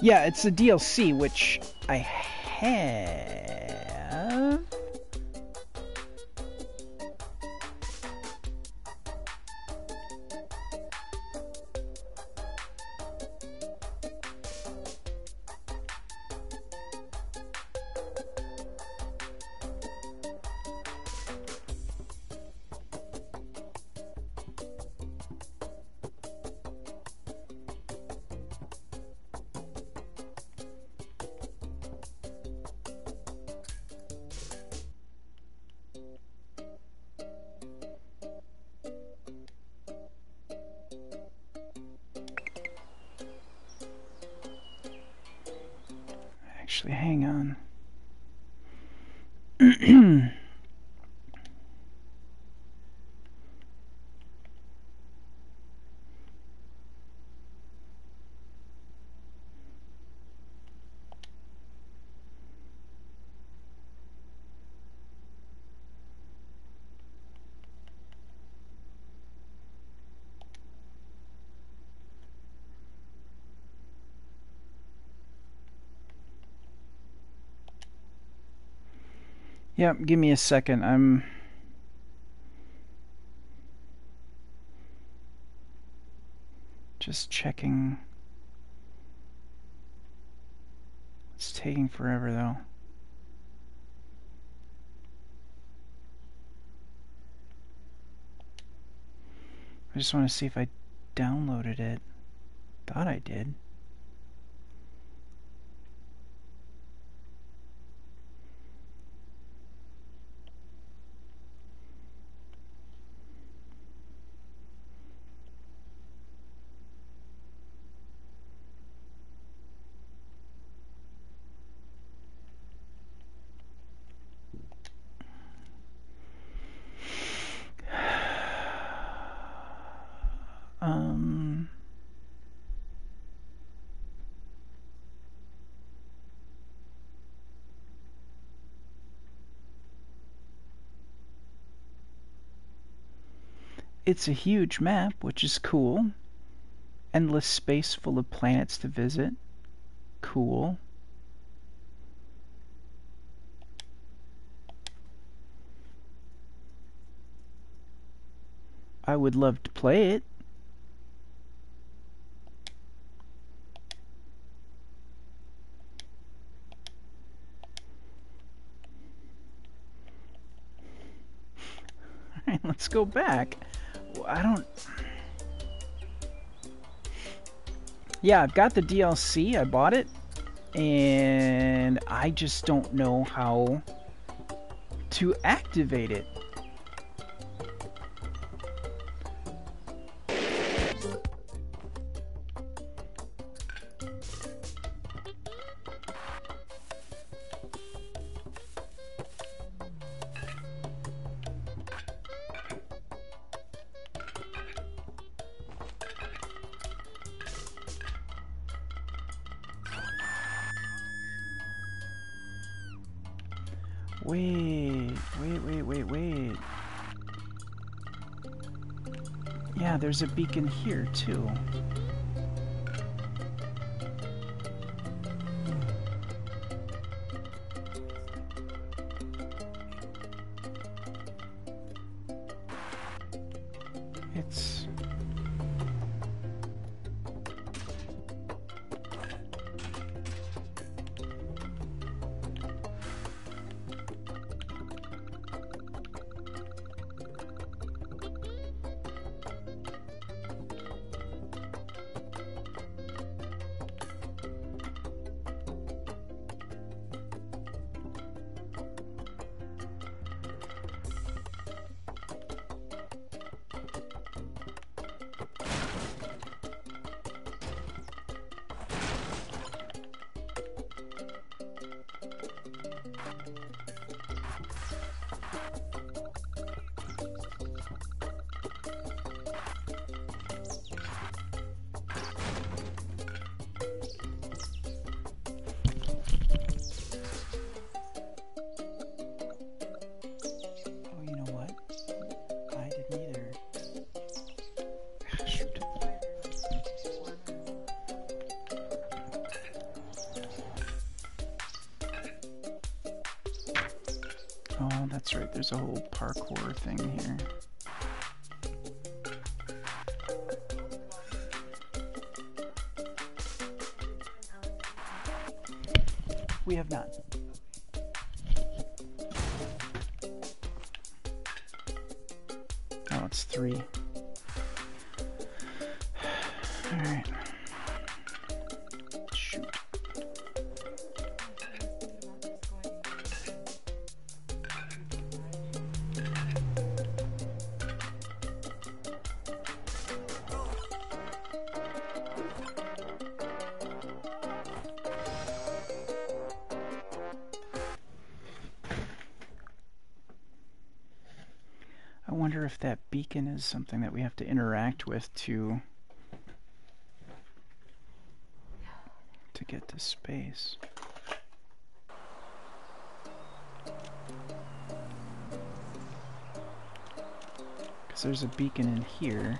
Yeah, it's the DLC, which I have. Yep, give me a second. I'm just checking. It's taking forever though. I just want to see if I downloaded it. Thought I did. It's a huge map, which is cool. Endless space full of planets to visit. Cool. I would love to play it. All right, let's go back. I don't... Yeah, I've got the DLC. I bought it. And I just don't know how to activate it. Wait. Yeah, there's a beacon here, too. Oh, that's right, there's a whole parkour thing here. We have not. Oh, it's 3. All right. Shoot. I wonder if that beacon is something that we have to interact with to get to space. Because there's a beacon in here.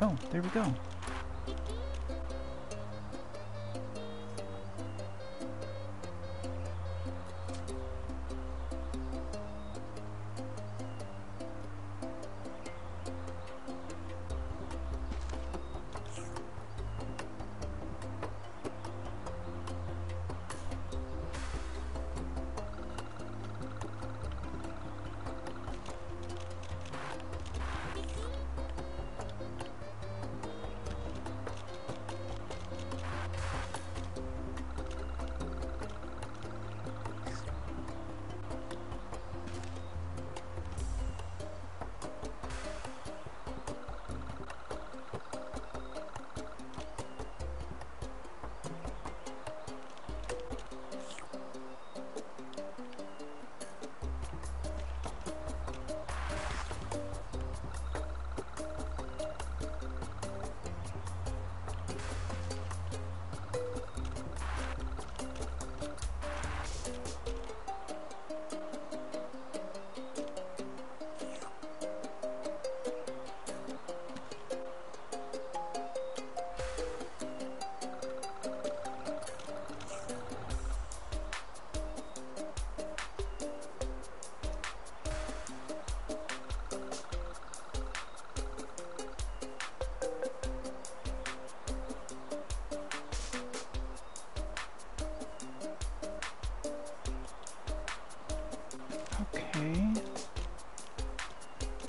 Oh, there we go.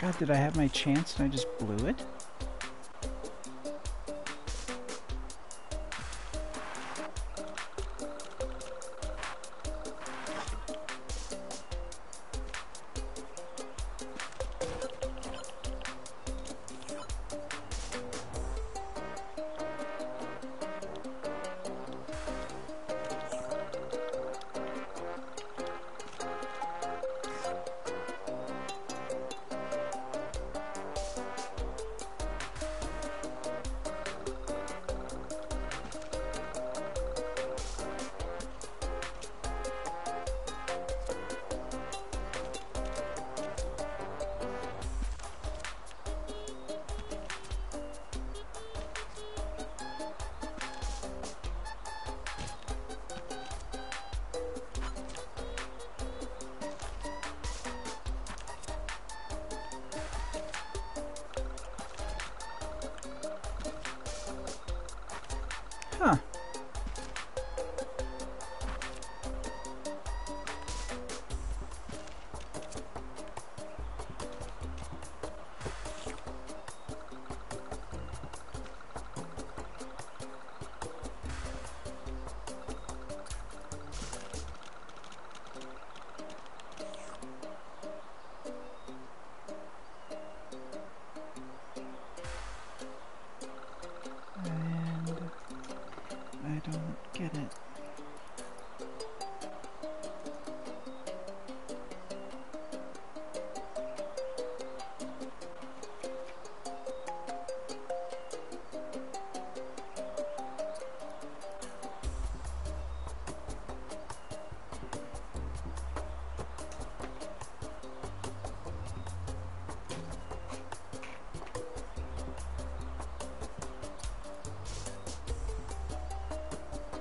God, did I have my chance and I just blew it?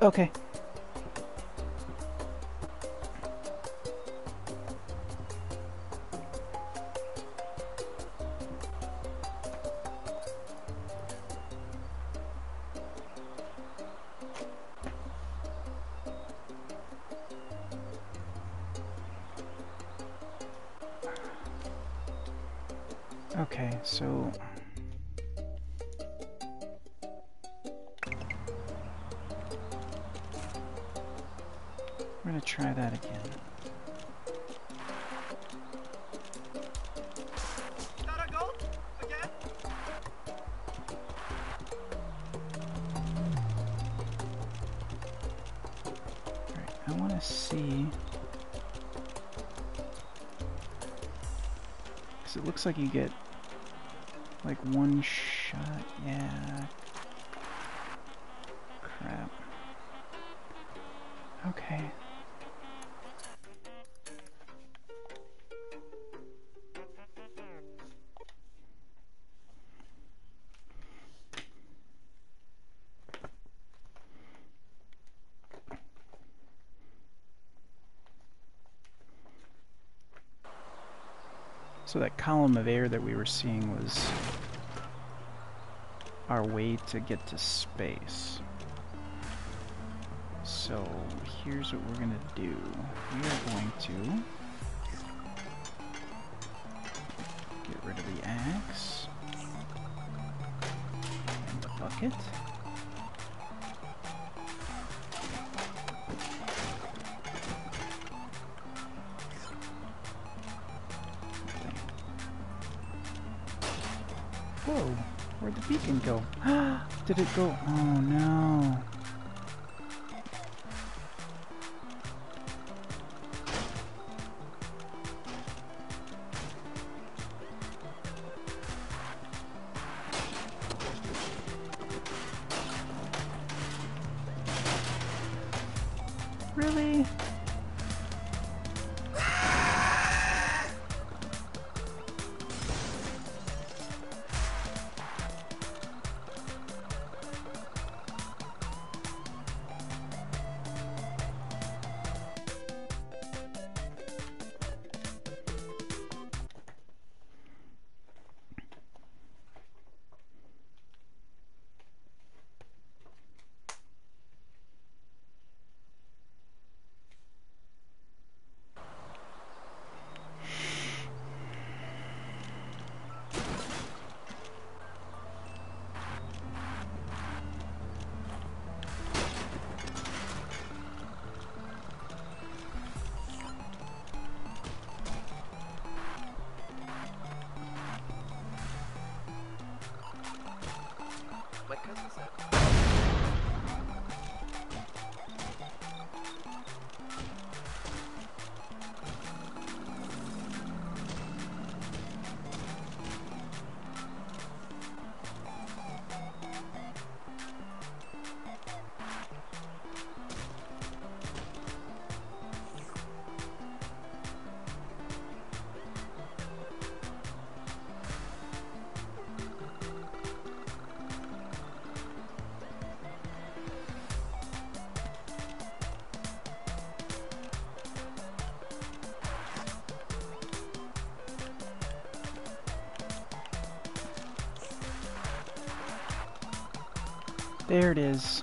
Okay. Okay, so... try that again. Is that a goat? Again? Alright, I want to see... because it looks like you get like one shot, yeah. Crap. Okay. So that column of air that we were seeing was our way to get to space. So here's what we're gonna do. We are going to get rid of the axe and the bucket. Whoa, where'd the beacon go? Did it go? Oh no. Really? There it is.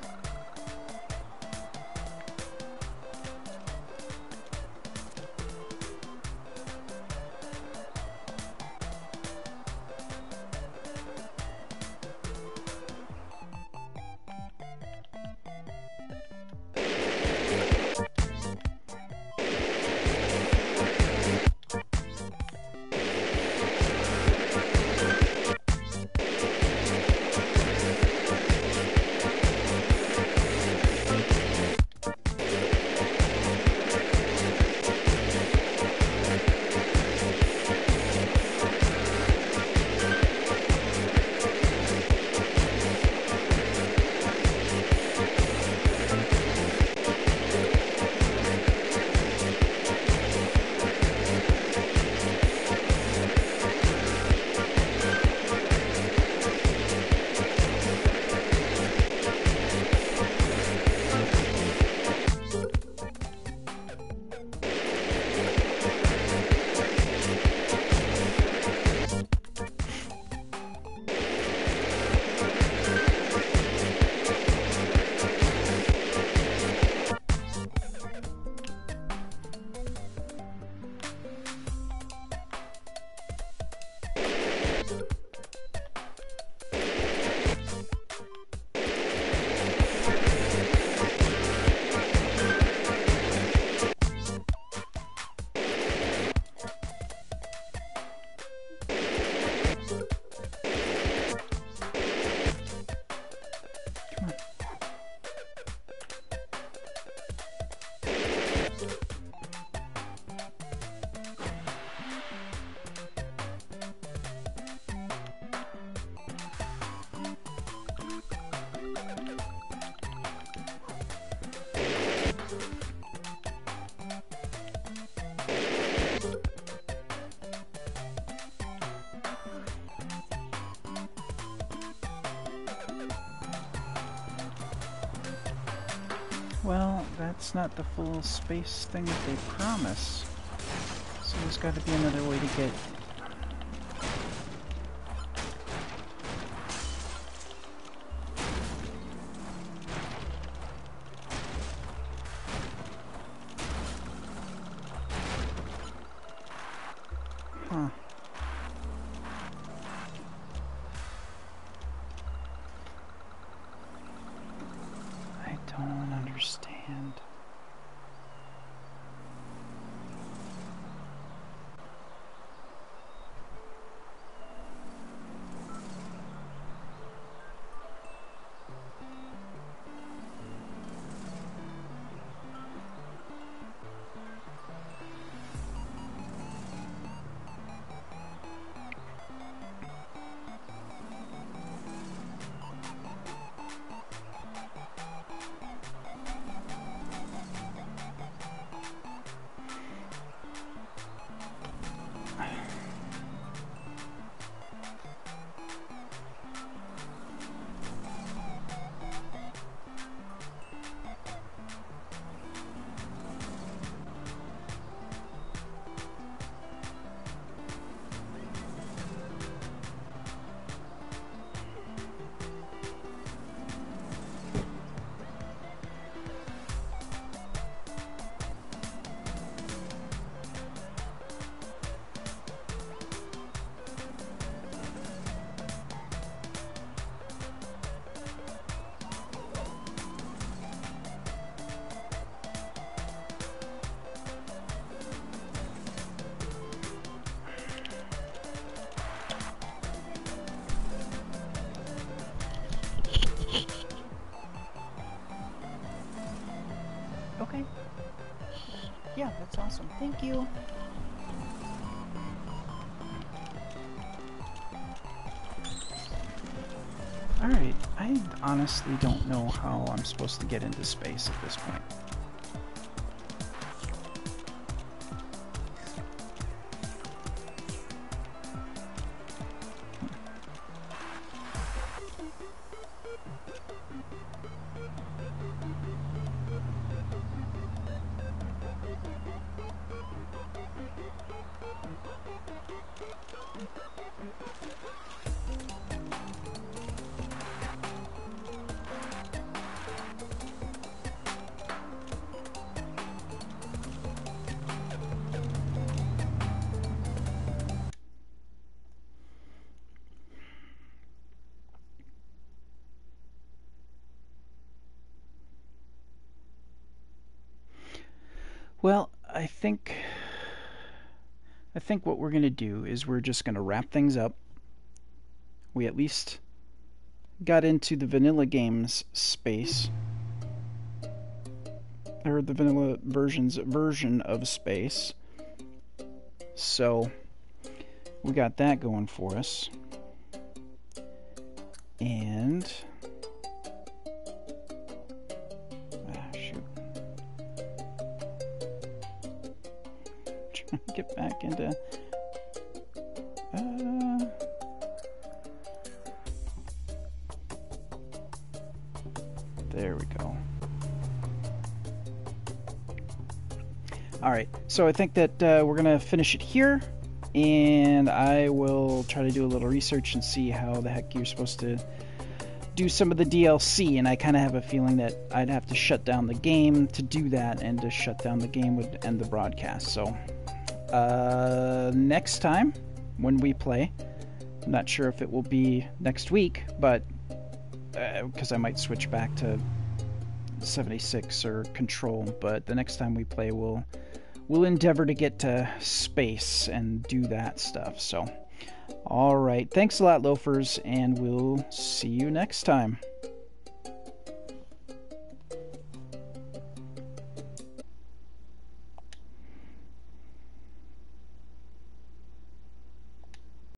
Well, that's not the full space thing that they promise, so there's got to be another way to get... Huh. I don't understand. Okay. Yeah, that's awesome. Thank you. Alright, I honestly don't know how I'm supposed to get into space at this point. Well, I think what we're going to do is we're just going to wrap things up. We at least got into the vanilla games space, or the vanilla version of space. So we got that going for us. And shoot. Trying to get back into there we go. All right, so I think that we're gonna finish it here, and I will try to do a little research and see how the heck you're supposed to do some of the DLC. And I kind of have a feeling that I'd have to shut down the game to do that, and to shut down the game would end the broadcast. So next time when we play, I'm not sure if it will be next week, but because I might switch back to 76 or Control, but the next time we play we'll endeavor to get to space and do that stuff. So all right, thanks a lot, loafers, and we'll see you next time.